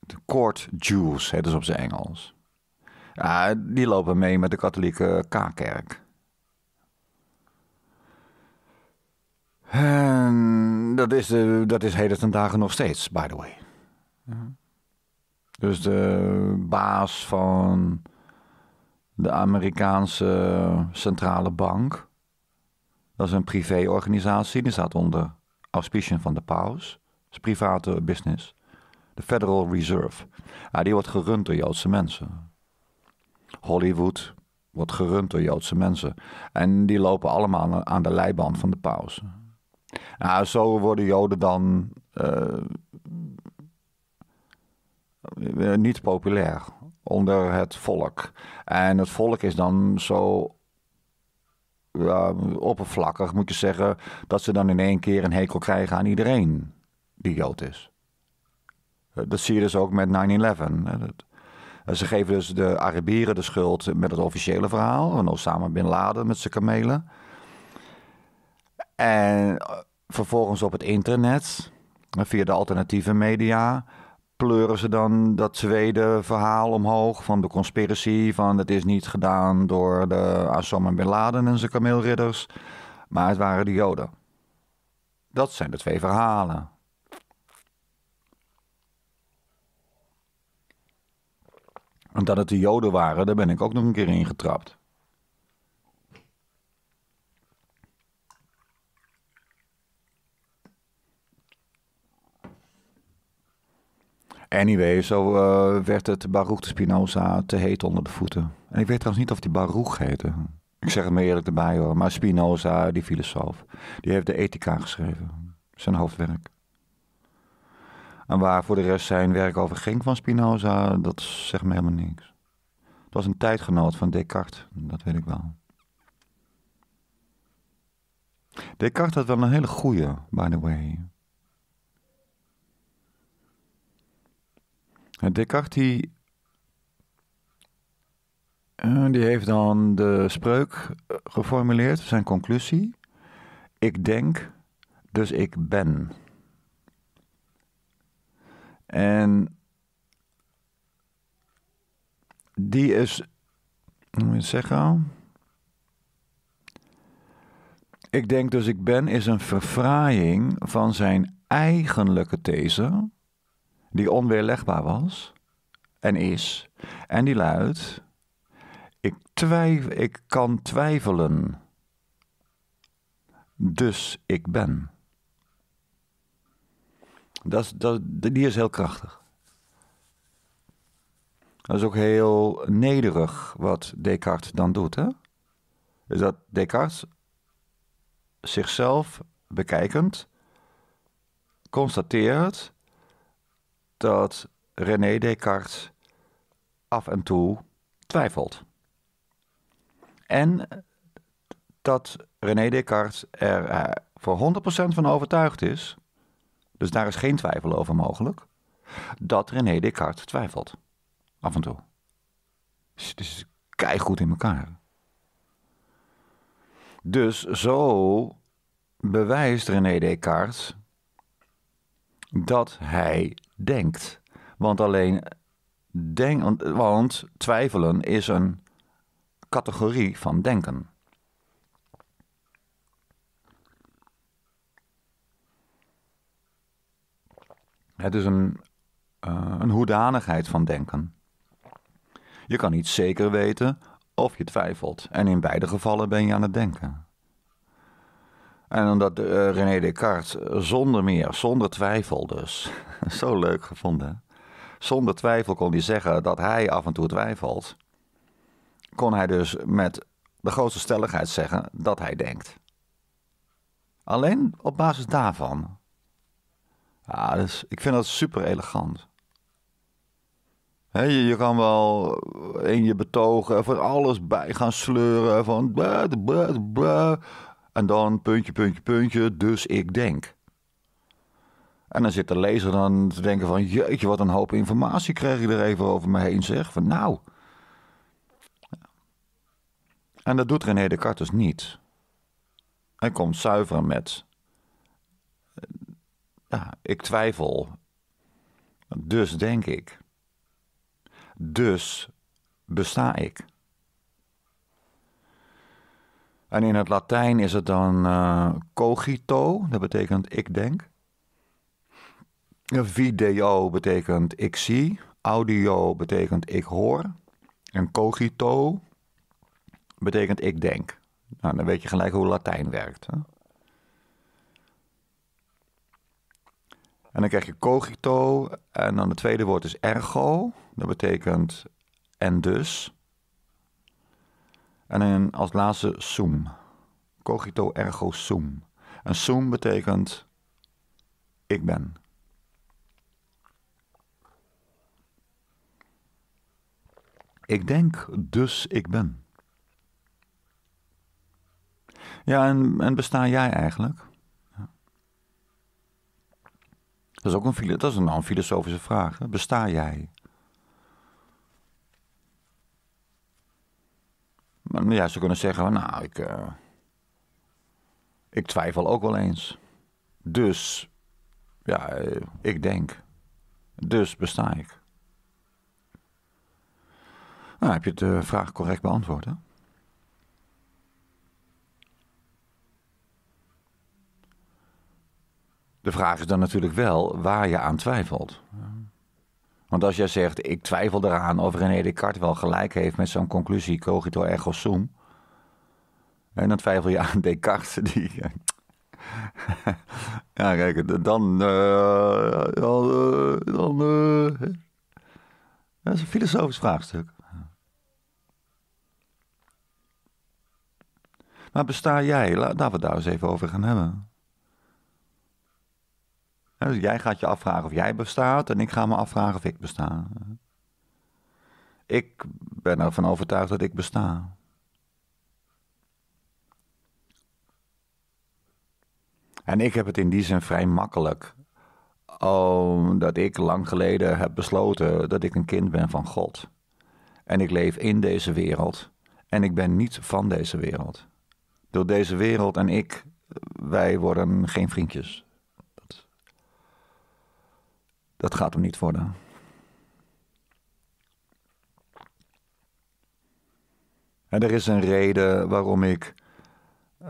De court Jews, heet dus op zijn Engels. Ja, die lopen mee met de katholieke K-kerk. En dat is heden ten dagen nog steeds, by the way. Dus de baas van de Amerikaanse centrale bank, dat is een privéorganisatie, die staat onder auspiciën van de paus. Dat is private business. De Federal Reserve. Ja, die wordt gerund door Joodse mensen. Hollywood wordt gerund door Joodse mensen. En die lopen allemaal aan de leiband van de paus. Nou, zo worden Joden dan niet populair onder het volk. En het volk is dan zo oppervlakkig, moet je zeggen, dat ze dan in één keer een hekel krijgen aan iedereen die Jood is. Dat zie je dus ook met 9/11. Ze geven dus de Arabieren de schuld met het officiële verhaal van Osama bin Laden met zijn kamelen. En vervolgens op het internet, via de alternatieve media, pleuren ze dan dat tweede verhaal omhoog van de conspiracy, van het is niet gedaan door de Osama bin Laden en zijn kameelridders, maar het waren de Joden. Dat zijn de twee verhalen. En dat het de Joden waren, daar ben ik ook nog een keer in getrapt. Anyway, zo werd het Baruch de Spinoza te heet onder de voeten. En ik weet trouwens niet of die Baruch heette. Ik zeg het maar eerlijk erbij hoor. Maar Spinoza, die filosoof, die heeft de Ethica geschreven. Zijn hoofdwerk. En waar voor de rest zijn werk over ging van Spinoza, dat zegt me helemaal niks. Het was een tijdgenoot van Descartes, dat weet ik wel. Descartes had wel een hele goeie, by the way. Descartes die heeft dan de spreuk geformuleerd, zijn conclusie. Ik denk, dus ik ben. En die is, hoe moet je het zeggen? Ik denk dus ik ben is een verfraaiing van zijn eigenlijke these, die onweerlegbaar was en is. En die luidt, ik kan twijfelen, dus ik ben. Die is heel krachtig. Dat is ook heel nederig wat Descartes dan doet. Hè? Is dat Descartes zichzelf bekijkend constateert dat René Descartes af en toe twijfelt. En dat René Descartes er voor 100% van overtuigd is, dus daar is geen twijfel over mogelijk, dat René Descartes twijfelt. Af en toe. Het is keigoed in elkaar. Dus zo bewijst René Descartes dat hij denkt. Want alleen denken, want twijfelen is een categorie van denken. Het is een hoedanigheid van denken. Je kan niet zeker weten of je twijfelt. En in beide gevallen ben je aan het denken. En omdat René Descartes zonder meer, zonder twijfel dus, zo leuk gevonden. Zonder twijfel kon hij zeggen dat hij af en toe twijfelt. Kon hij dus met de grootste stelligheid zeggen dat hij denkt. Alleen op basis daarvan. Ja, dus ik vind dat super elegant. He, je kan wel in je betogen van alles bij gaan sleuren. Van en dan puntje, puntje, puntje, dus ik denk. En dan zit de lezer dan te denken van... jeetje, wat een hoop informatie kreeg ik er even over me heen, zeg. Van nou. En dat doet René Descartes dus niet. Hij komt zuiver met... ja, ik twijfel. Dus denk ik. Dus besta ik. En in het Latijn is het dan cogito, dat betekent ik denk. Video betekent ik zie, audio betekent ik hoor. En cogito betekent ik denk. Nou, dan weet je gelijk hoe Latijn werkt. Hè? En dan krijg je cogito en dan het tweede woord is ergo. Dat betekent en dus. En dan als laatste sum. Cogito ergo sum. En sum betekent ik ben. Ik denk, dus ik ben. Ja, en besta jij eigenlijk? Ja. Dat is ook een filosofische vraag. Hè? Besta jij? Maar ja, ze kunnen zeggen, nou, ik twijfel ook wel eens. Dus, ja, ik denk. Dus besta ik. Nou, heb je de vraag correct beantwoord, hè? De vraag is dan natuurlijk wel waar je aan twijfelt. Want als jij zegt, ik twijfel eraan of René Descartes wel gelijk heeft met zo'n conclusie, cogito ergo sum. En dan twijfel je aan Descartes die... ja, kijk, dat is een filosofisch vraagstuk. Maar besta jij? Laten we het daar eens even over gaan hebben. Dus jij gaat je afvragen of jij bestaat en ik ga me afvragen of ik besta. Ik ben ervan overtuigd dat ik besta. En ik heb het in die zin vrij makkelijk. Omdat ik lang geleden heb besloten dat ik een kind ben van God. En ik leef in deze wereld. En ik ben niet van deze wereld. Door deze wereld en ik, wij worden geen vriendjes. Dat gaat hem niet worden. En er is een reden waarom ik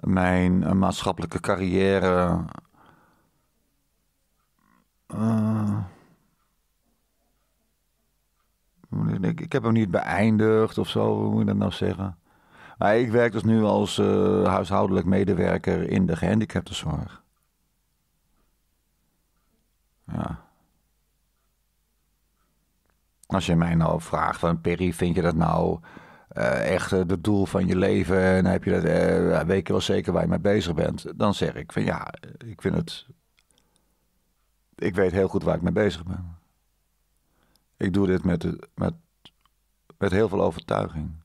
mijn maatschappelijke carrière ik heb hem niet beëindigd of zo, hoe moet je dat nou zeggen? Maar ik werk dus nu als huishoudelijk medewerker in de gehandicaptenzorg. Ja. Als je mij nou vraagt van Perry, vind je dat nou echt het doel van je leven? En heb je dat, weet je wel zeker waar je mee bezig bent? Dan zeg ik van ja, ik vind het... Ik weet heel goed waar ik mee bezig ben. Ik doe dit met heel veel overtuiging.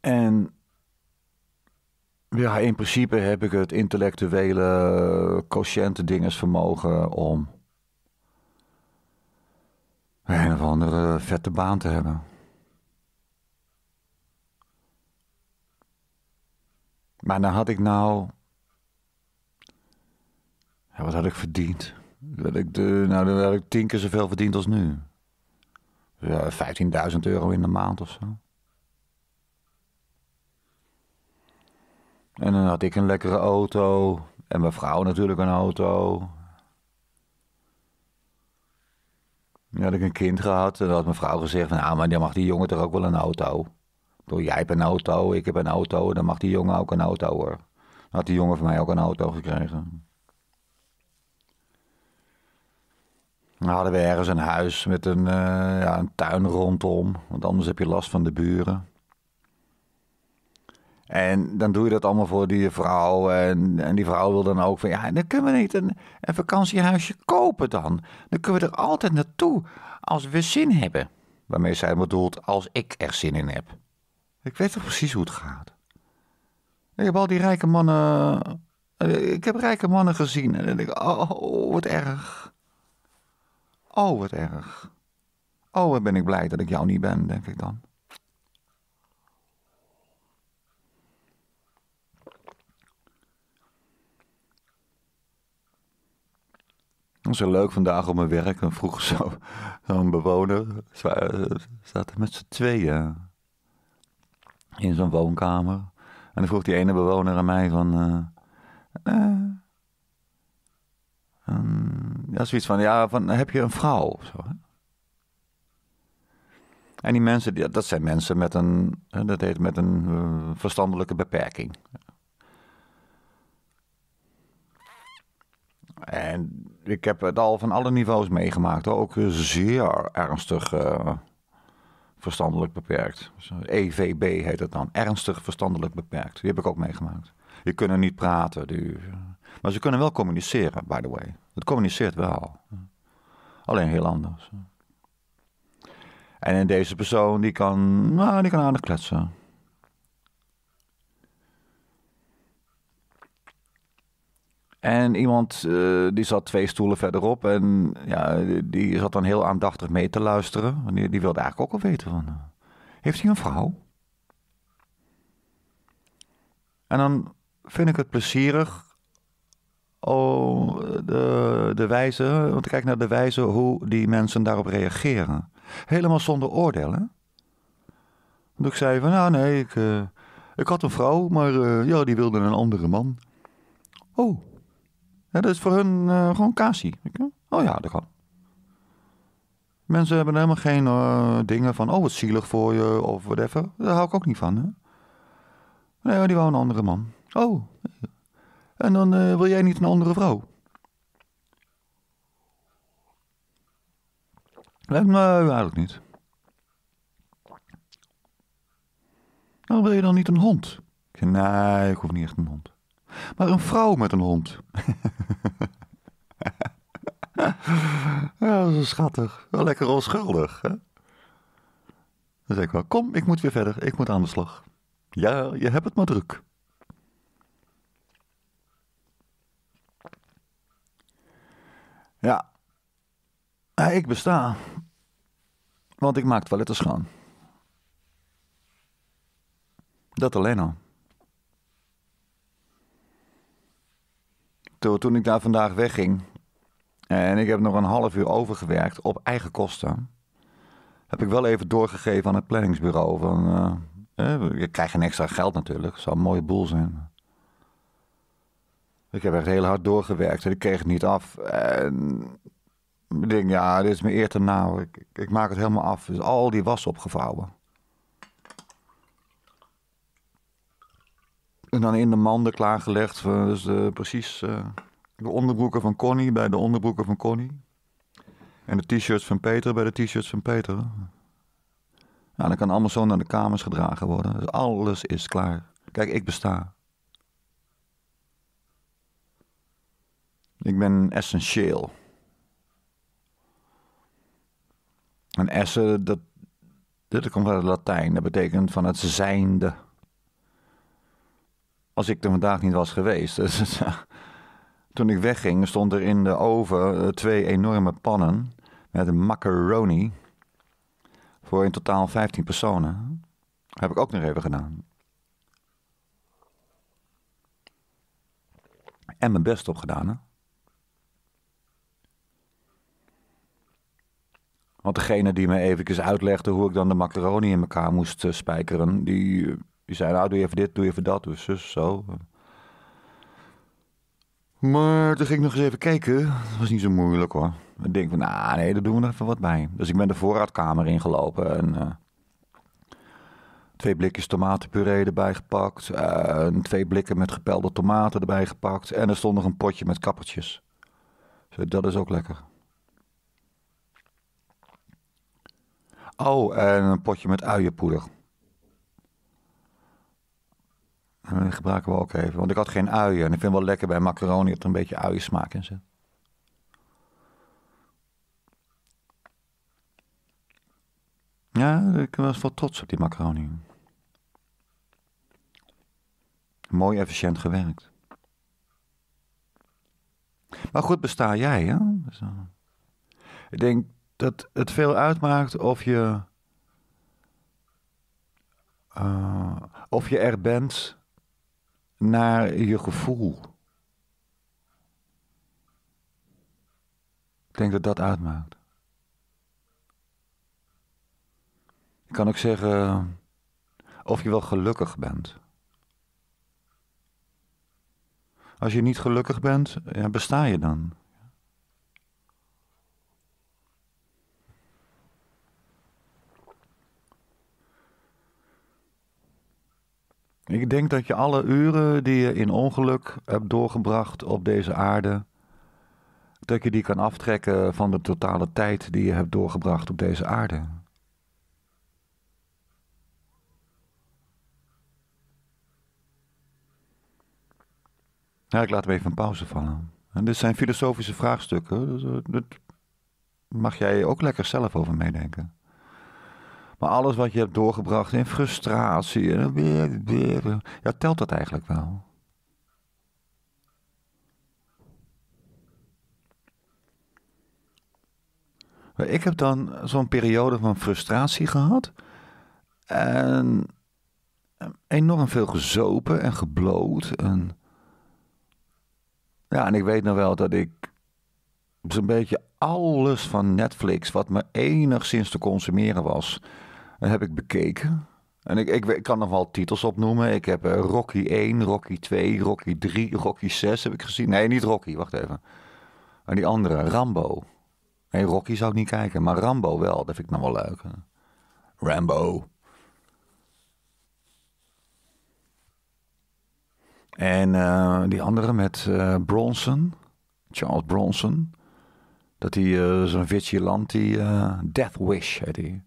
En ja, in principe heb ik het intellectuele quotiënten dingensvermogen om een of andere vette baan te hebben. Maar dan had ik nou... Ja, wat had ik verdiend? Dan had ik 10 keer zoveel verdiend als nu. Ja, 15.000 euro in de maand of zo. En dan had ik een lekkere auto. En mijn vrouw natuurlijk een auto. Dan had ik een kind gehad. En dan had mijn vrouw gezegd van, ah, maar dan mag die jongen toch ook wel een auto. Jij hebt een auto, ik heb een auto. Dan mag die jongen ook een auto, hoor. Dan had die jongen van mij ook een auto gekregen. Dan hadden we ergens een huis met een tuin rondom. Want anders heb je last van de buren. En dan doe je dat allemaal voor die vrouw. En die vrouw wil dan ook van... ja, dan kunnen we niet een vakantiehuisje kopen dan. Dan kunnen we er altijd naartoe als we zin hebben. waarmee zij bedoelt als ik er zin in heb. Ik weet toch precies hoe het gaat. Ik heb al die rijke mannen... Ik heb rijke mannen gezien en dan denk ik, oh, wat erg. Oh, wat erg. Oh, wat ben ik blij dat ik jou niet ben, denk ik dan. Het was heel leuk vandaag op mijn werk. En vroeg zo'n bewoner, staat er met z'n tweeën in zo'n woonkamer. En dan vroeg die ene bewoner aan mij van... ja, zoiets van, heb je een vrouw? Of zo, hè? En die mensen, dat zijn mensen met een verstandelijke beperking. En ik heb het al van alle niveaus meegemaakt, hoor. Ook zeer ernstig verstandelijk beperkt. EVB heet het dan, ernstig verstandelijk beperkt. Die heb ik ook meegemaakt. Die kunnen niet praten, maar ze kunnen wel communiceren, by the way. Het communiceert wel, alleen heel anders. En deze persoon, die kan aardig kletsen. En iemand die zat 2 stoelen verderop en ja, die zat dan heel aandachtig mee te luisteren. Die wilde eigenlijk ook al weten van, heeft hij een vrouw? En dan vind ik het plezierig, de wijze, want ik kijk naar de wijze hoe die mensen daarop reageren. Helemaal zonder oordelen. Want ik zei van, nou nee, ik had een vrouw, maar ja, die wilde een andere man. Oh, ja, dat is voor hun gewoon casie. Oh ja, dat kan. Mensen hebben helemaal geen dingen van, oh wat zielig voor je of whatever. Daar hou ik ook niet van, hè. Nee, maar die wou een andere man. Oh, en dan wil jij niet een andere vrouw? Nee, eigenlijk niet. Nou, wil je dan niet een hond? Nee, ik hoef niet echt een hond. Maar een vrouw met een hond. Ja, dat is schattig. Wel lekker onschuldig, hè? Dan zeg ik wel, kom, ik moet weer verder. Ik moet aan de slag. Ja, je hebt het maar druk. Ja. Ik besta. Want ik maak toiletten schoon. Dat alleen al. Toen ik daar vandaag wegging... en ik heb nog een half uur overgewerkt op eigen kosten... heb ik wel even doorgegeven aan het planningsbureau van... je krijgt geen extra geld natuurlijk. Zou een mooie boel zijn. Ik heb echt heel hard doorgewerkt. En ik kreeg het niet af. En ik denk, ja, dit is mijn eer te nauw. Ik maak het helemaal af. Dus al die was opgevouwen. En dan in de manden klaargelegd. Dus precies de onderbroeken van Connie bij de onderbroeken van Connie. En de t-shirts van Peter bij de t-shirts van Peter. Nou, dan kan allemaal zo naar de kamers gedragen worden. Dus alles is klaar. Kijk, ik besta. Ik ben essentieel. En essen, dat komt uit het Latijn. Dat betekent van het zijnde. Als ik er vandaag niet was geweest. Dus, toen ik wegging, stond er in de oven 2 enorme pannen met een macaroni... voor in totaal 15 personen. Dat heb ik ook nog even gedaan. En mijn best op gedaan, hè? Want degene die me eventjes uitlegde hoe ik dan de macaroni in elkaar moest spijkeren... die zei, nou, doe je even dit, doe je even dat, doe zus, zo. Maar toen ging ik nog eens even kijken. Dat was niet zo moeilijk, hoor. Ik denk van, nou nee, daar doen we er even wat bij. Dus ik ben de voorraadkamer ingelopen en 2 blikjes tomatenpuree erbij gepakt. 2 blikken met gepelde tomaten erbij gepakt. En er stond nog een potje met kappertjes. Dus dat is ook lekker. Oh, en een potje met uienpoeder. En die gebruiken we ook even, want ik had geen uien. En ik vind het wel lekker bij macaroni dat er een beetje uiensmaak in zit. Ja, ik was wel trots op die macaroni. Mooi efficiënt gewerkt. Maar goed, besta jij, hè? Dus, ik denk dat het veel uitmaakt of je er bent naar je gevoel. Ik denk dat dat uitmaakt. Ik kan ook zeggen of je wel gelukkig bent. Als je niet gelukkig bent, ja, besta je dan? Ik denk dat je alle uren die je in ongeluk hebt doorgebracht op deze aarde, dat je die kan aftrekken van de totale tijd die je hebt doorgebracht op deze aarde. Ja, ik laat hem even een pauze vallen. En dit zijn filosofische vraagstukken. Dus, dat mag jij ook lekker zelf over meedenken. Maar alles wat je hebt doorgebracht in frustratie, ja, telt dat eigenlijk wel? Ik heb dan zo'n periode van frustratie gehad. En enorm veel gezopen en gebloot. En ja, en ik weet nog wel dat ik zo'n beetje alles van Netflix, wat me enigszins te consumeren was, heb ik bekeken. En ik kan nog wel titels opnoemen. Ik heb Rocky 1, Rocky 2, Rocky 3, Rocky 6 heb ik gezien. Nee, niet Rocky, wacht even. En die andere, Rambo. Nee, Rocky zou ik niet kijken, maar Rambo wel. Dat vind ik nog wel leuk. Rambo. En die andere met Bronson, Charles Bronson. Dat hij zo'n vigilante, Death Wish heet hij.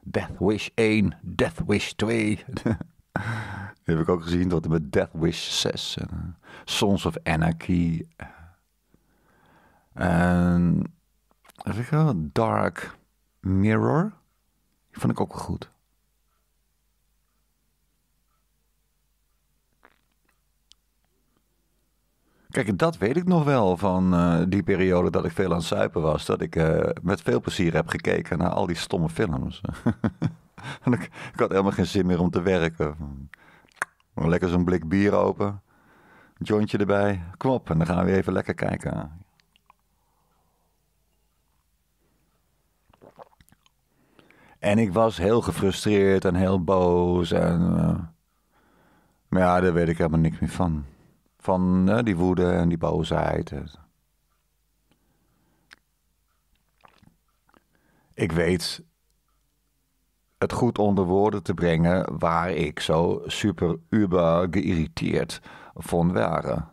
Death Wish 1, Death Wish 2. Die heb ik ook gezien tot met Death Wish 6. Sons of Anarchy. En Dark Mirror. Die vond ik ook wel goed. Kijk, dat weet ik nog wel van die periode dat ik veel aan het zuipen was. Dat ik met veel plezier heb gekeken naar al die stomme films. En ik had helemaal geen zin meer om te werken. Lekker zo'n blik bier open. Jointje erbij. Kom op, en dan gaan we even lekker kijken. En ik was heel gefrustreerd en heel boos. En, maar ja, daar weet ik helemaal niks meer van. Van die woede en die boosheid. Ik weet het goed onder woorden te brengen waar ik zo super uber geïrriteerd van waren.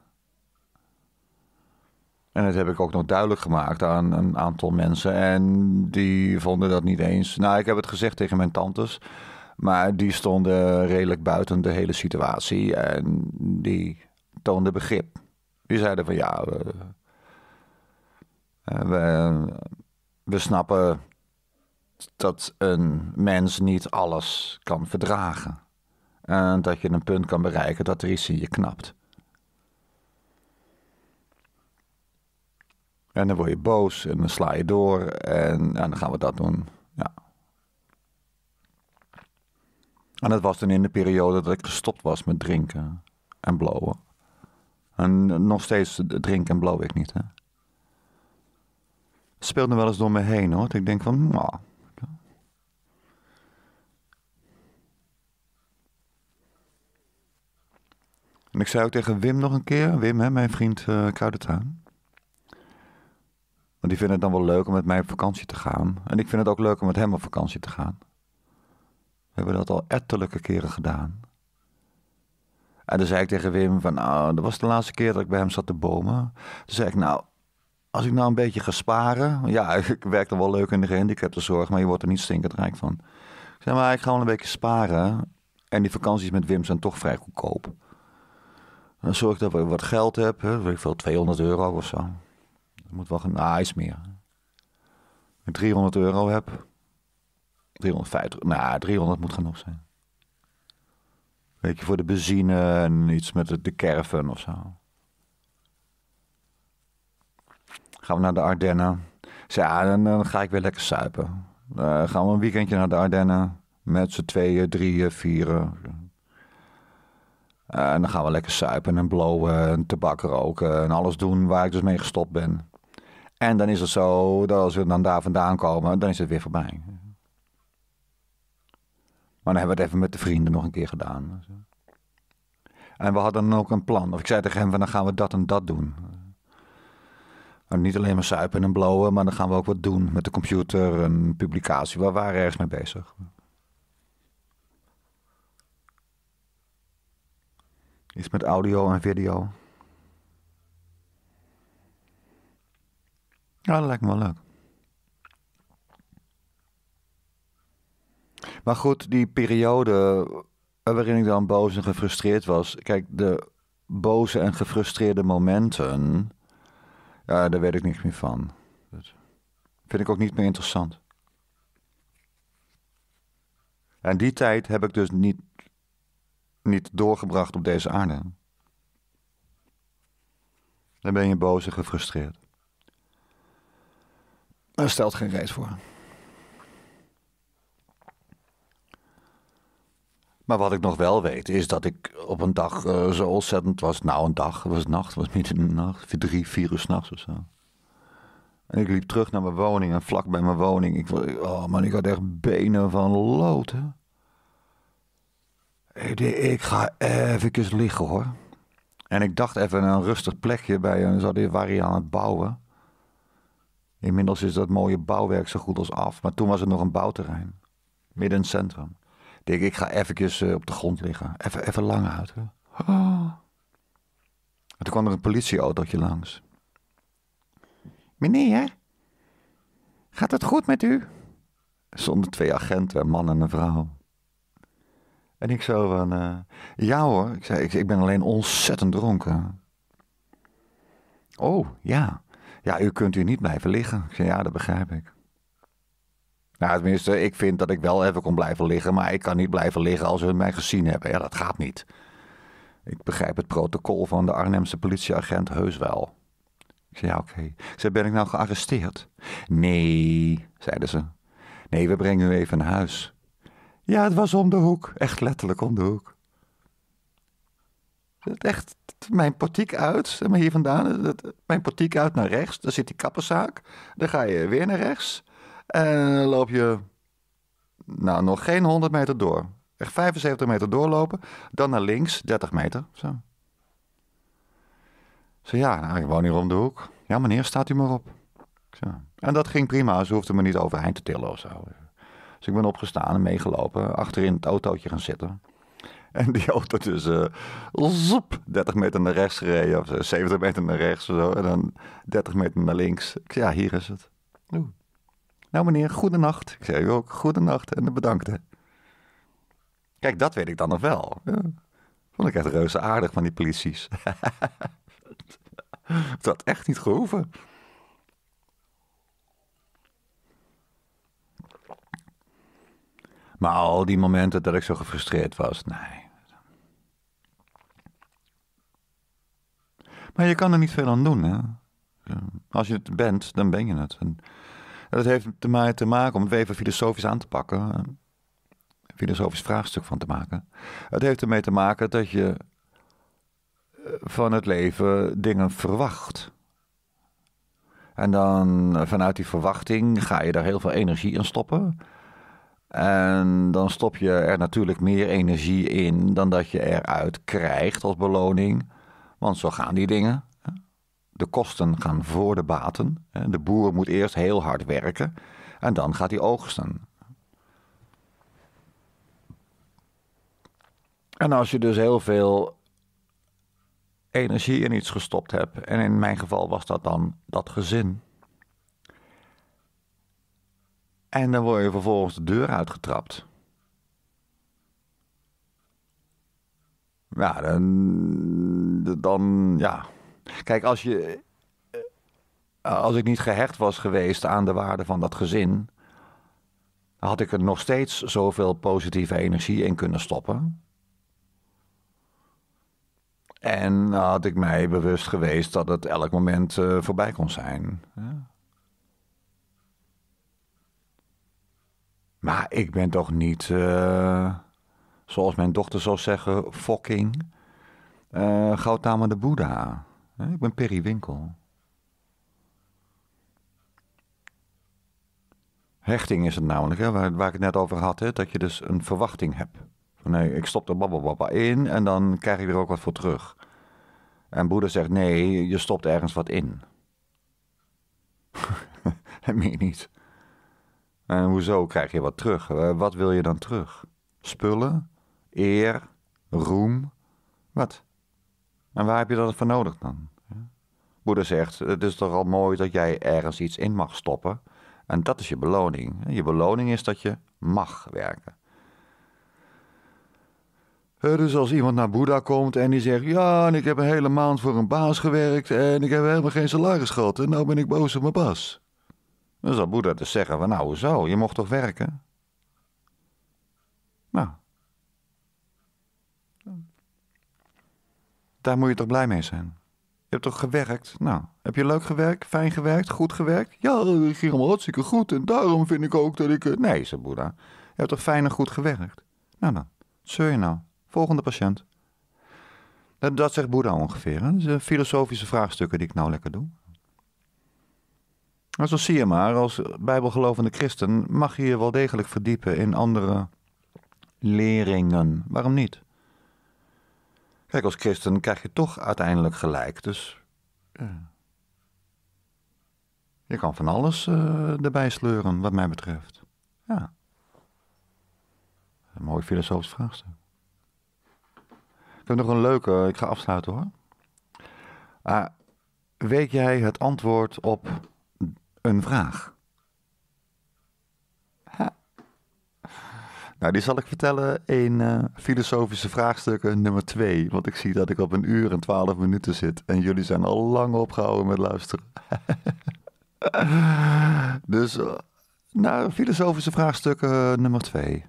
En dat heb ik ook nog duidelijk gemaakt aan een aantal mensen. En die vonden dat niet eens. Nou, ik heb het gezegd tegen mijn tantes. Maar die stonden redelijk buiten de hele situatie. En die toonde begrip. Die zeiden van ja, we snappen dat een mens niet alles kan verdragen. En dat je een punt kan bereiken dat er iets in je knapt. En dan word je boos en dan sla je door en dan gaan we dat doen. Ja. En dat was dan in de periode dat ik gestopt was met drinken en blowen. En nog steeds drink en blow ik niet. Hè? Het speelt nog wel eens door me heen, hoor. Ik denk van, nou. En ik zei ook tegen Wim nog een keer. Wim, hè, mijn vriend Koudentuin. Want die vindt het dan wel leuk om met mij op vakantie te gaan. En ik vind het ook leuk om met hem op vakantie te gaan. We hebben dat al ettelijke keren gedaan. En dan zei ik tegen Wim van, nou, dat was de laatste keer dat ik bij hem zat te bomen. Toen zei ik, nou, als ik nou een beetje ga sparen. Ja, ik werk er wel leuk in de gehandicaptenzorg, maar je wordt er niet stinkend rijk van. Ik zei, maar ik ga wel een beetje sparen. En die vakanties met Wim zijn toch vrij goedkoop. En dan zorg ik dat ik wat geld heb, hè, weet ik veel, €200 of zo. Dat moet wel, nou, iets meer. Als ik €300 heb, 350, nou 300 moet genoeg zijn. Weet je, voor de benzine en iets met de caravan of zo. Gaan we naar de Ardennen. Ja, dan ga ik weer lekker suipen. Gaan we een weekendje naar de Ardennen. Met z'n tweeën, drieën, vieren. En dan gaan we lekker suipen en blowen en tabak roken. En alles doen waar ik dus mee gestopt ben. En dan is het zo dat als we dan daar vandaan komen, dan is het weer voorbij. Maar dan hebben we het even met de vrienden nog een keer gedaan. En we hadden dan ook een plan. Of ik zei tegen hem, van, dan gaan we dat en dat doen. En niet alleen maar suipen en blowen, maar dan gaan we ook wat doen met de computer en publicatie. We waren ergens mee bezig. Iets met audio en video. Ja, dat lijkt me wel leuk. Maar goed, die periode waarin ik dan boos en gefrustreerd was. Kijk, de boze en gefrustreerde momenten, daar weet ik niks meer van. Dat vind ik ook niet meer interessant. En die tijd heb ik dus niet doorgebracht op deze aarde. Dan ben je boos en gefrustreerd. Daar stelt geen reet voor. Maar wat ik nog wel weet is dat ik op een dag zo ontzettend was. Nou, een dag, het was nacht, het was midden in de nacht, 3, 4 uur 's nachts of zo. En ik liep terug naar mijn woning en vlak bij mijn woning. Oh man, ik had echt benen van lood. Hè? Ik ga even liggen hoor. En ik dacht even een rustig plekje bij een waar hij aan het bouwen. Inmiddels is dat mooie bouwwerk zo goed als af. Maar toen was het nog een bouwterrein. Midden in het centrum. Ik denk, ik ga eventjes op de grond liggen. Even lang uit. Hè? Oh. En toen kwam er een politieautootje langs. Meneer, gaat het goed met u? Er stonden 2 agenten, een man en een vrouw. En ik zo van, ja hoor. Ik zei, ik ben alleen ontzettend dronken. Oh, ja. Ja, u kunt hier niet blijven liggen. Ik zei, ja, dat begrijp ik. Nou, tenminste, ik vind dat ik wel even kon blijven liggen, maar ik kan niet blijven liggen als ze mij gezien hebben. Ja, dat gaat niet. Ik begrijp het protocol van de Arnhemse politieagent heus wel. Ik zei, ja, oké. Ik zei, ben ik nou gearresteerd? Nee, zeiden ze. Nee, we brengen u even naar huis. Ja, het was om de hoek. Echt letterlijk om de hoek. Echt mijn portiek uit, maar hier vandaan, mijn portiek uit naar rechts. Daar zit die kapperszaak. Dan ga je weer naar rechts. En dan loop je, nou, nog geen 100 meter door. Echt 75 meter doorlopen. Dan naar links, 30 meter. Zo ja, nou, ik woon hier om de hoek. Ja, meneer, staat u maar op. Zo. En dat ging prima. Ze hoefde me niet overeind te tillen of zo. Dus ik ben opgestaan en meegelopen. Achterin het autootje gaan zitten. En die auto dus zoep, 30 meter naar rechts gereden. Of 70 meter naar rechts of zo. En dan 30 meter naar links. Ik zei, ja, hier is het. Oeh. Nou meneer, goedenacht. Ik zei u ook, goedenacht en bedankt. Hè. Kijk, dat weet ik dan nog wel. Ja. Vond ik echt reuze aardig van die polities. Het had echt niet gehoeven. Maar al die momenten dat ik zo gefrustreerd was, nee. Maar je kan er niet veel aan doen. Hè? Als je het bent, dan ben je het. En dat heeft mij te maken, om het even filosofisch aan te pakken, een filosofisch vraagstuk van te maken. Het heeft ermee te maken dat je van het leven dingen verwacht. En dan vanuit die verwachting ga je daar heel veel energie in stoppen. En dan stop je er natuurlijk meer energie in dan dat je eruit krijgt als beloning. Want zo gaan die dingen. De kosten gaan voor de baten. De boer moet eerst heel hard werken en dan gaat hij oogsten. En als je dus heel veel energie in iets gestopt hebt, en in mijn geval was dat dan dat gezin. En dan word je vervolgens de deur uitgetrapt. Ja, ja. Kijk, als ik niet gehecht was geweest aan de waarde van dat gezin, had ik er nog steeds zoveel positieve energie in kunnen stoppen. En had ik mij bewust geweest dat het elk moment voorbij kon zijn. Ja. Maar ik ben toch niet, zoals mijn dochter zou zeggen, fucking Gautama de Boeddha. Ik ben periwinkel. Hechting is het namelijk, hè, waar ik het net over had, hè, dat je dus een verwachting hebt. Nee, ik stop er babbelbabba in en dan krijg ik er ook wat voor terug. En Boeddha zegt, nee, je stopt ergens wat in. Dat meen je niet. En hoezo krijg je wat terug? Wat wil je dan terug? Spullen? Eer? Roem? Wat? En waar heb je dat voor nodig dan? Boeddha zegt, het is toch al mooi dat jij ergens iets in mag stoppen. En dat is je beloning. Je beloning is dat je mag werken. Dus als iemand naar Boeddha komt en die zegt... ja, en ik heb een hele maand voor een baas gewerkt... en ik heb helemaal geen salaris gehad... en nou ben ik boos op mijn baas. Dan zal Boeddha dus zeggen van... nou, hoezo? Je mocht toch werken? Nou. Daar moet je toch blij mee zijn? Je hebt toch gewerkt? Nou, heb je leuk gewerkt? Fijn gewerkt? Goed gewerkt? Ja, het ging allemaal hartstikke goed... en daarom vind ik ook dat ik... Nee, zei Boeddha. Je hebt toch fijn en goed gewerkt? Nou dan, zeur je nou... Volgende patiënt. Dat zegt Boeddha ongeveer. Hè? Dat zijn filosofische vraagstukken die ik nou lekker doe. En zo zie je maar, als bijbelgelovende christen... mag je je wel degelijk verdiepen in andere leringen. Waarom niet? Kijk, als christen krijg je toch uiteindelijk gelijk. Dus je kan van alles erbij sleuren, wat mij betreft. Ja. Een mooi filosofisch vraagstuk. Ik heb nog een leuke, ik ga afsluiten hoor. Weet jij het antwoord op een vraag? Ha. Nou, die zal ik vertellen in filosofische vraagstukken nummer 2. Want ik zie dat ik op 1 uur en 12 minuten zit. En jullie zijn al lang opgehouden met luisteren. Dus, nou, filosofische vraagstukken nummer 2.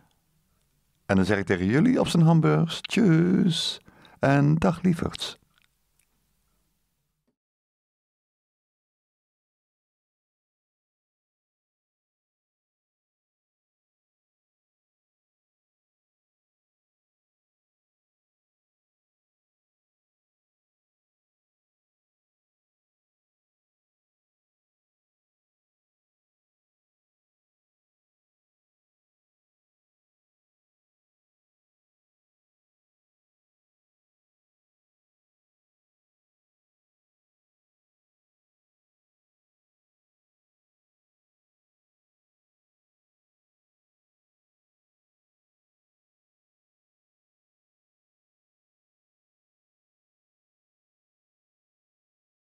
En dan zeg ik tegen jullie op zijn hamburgers, tjus en dag lieverds.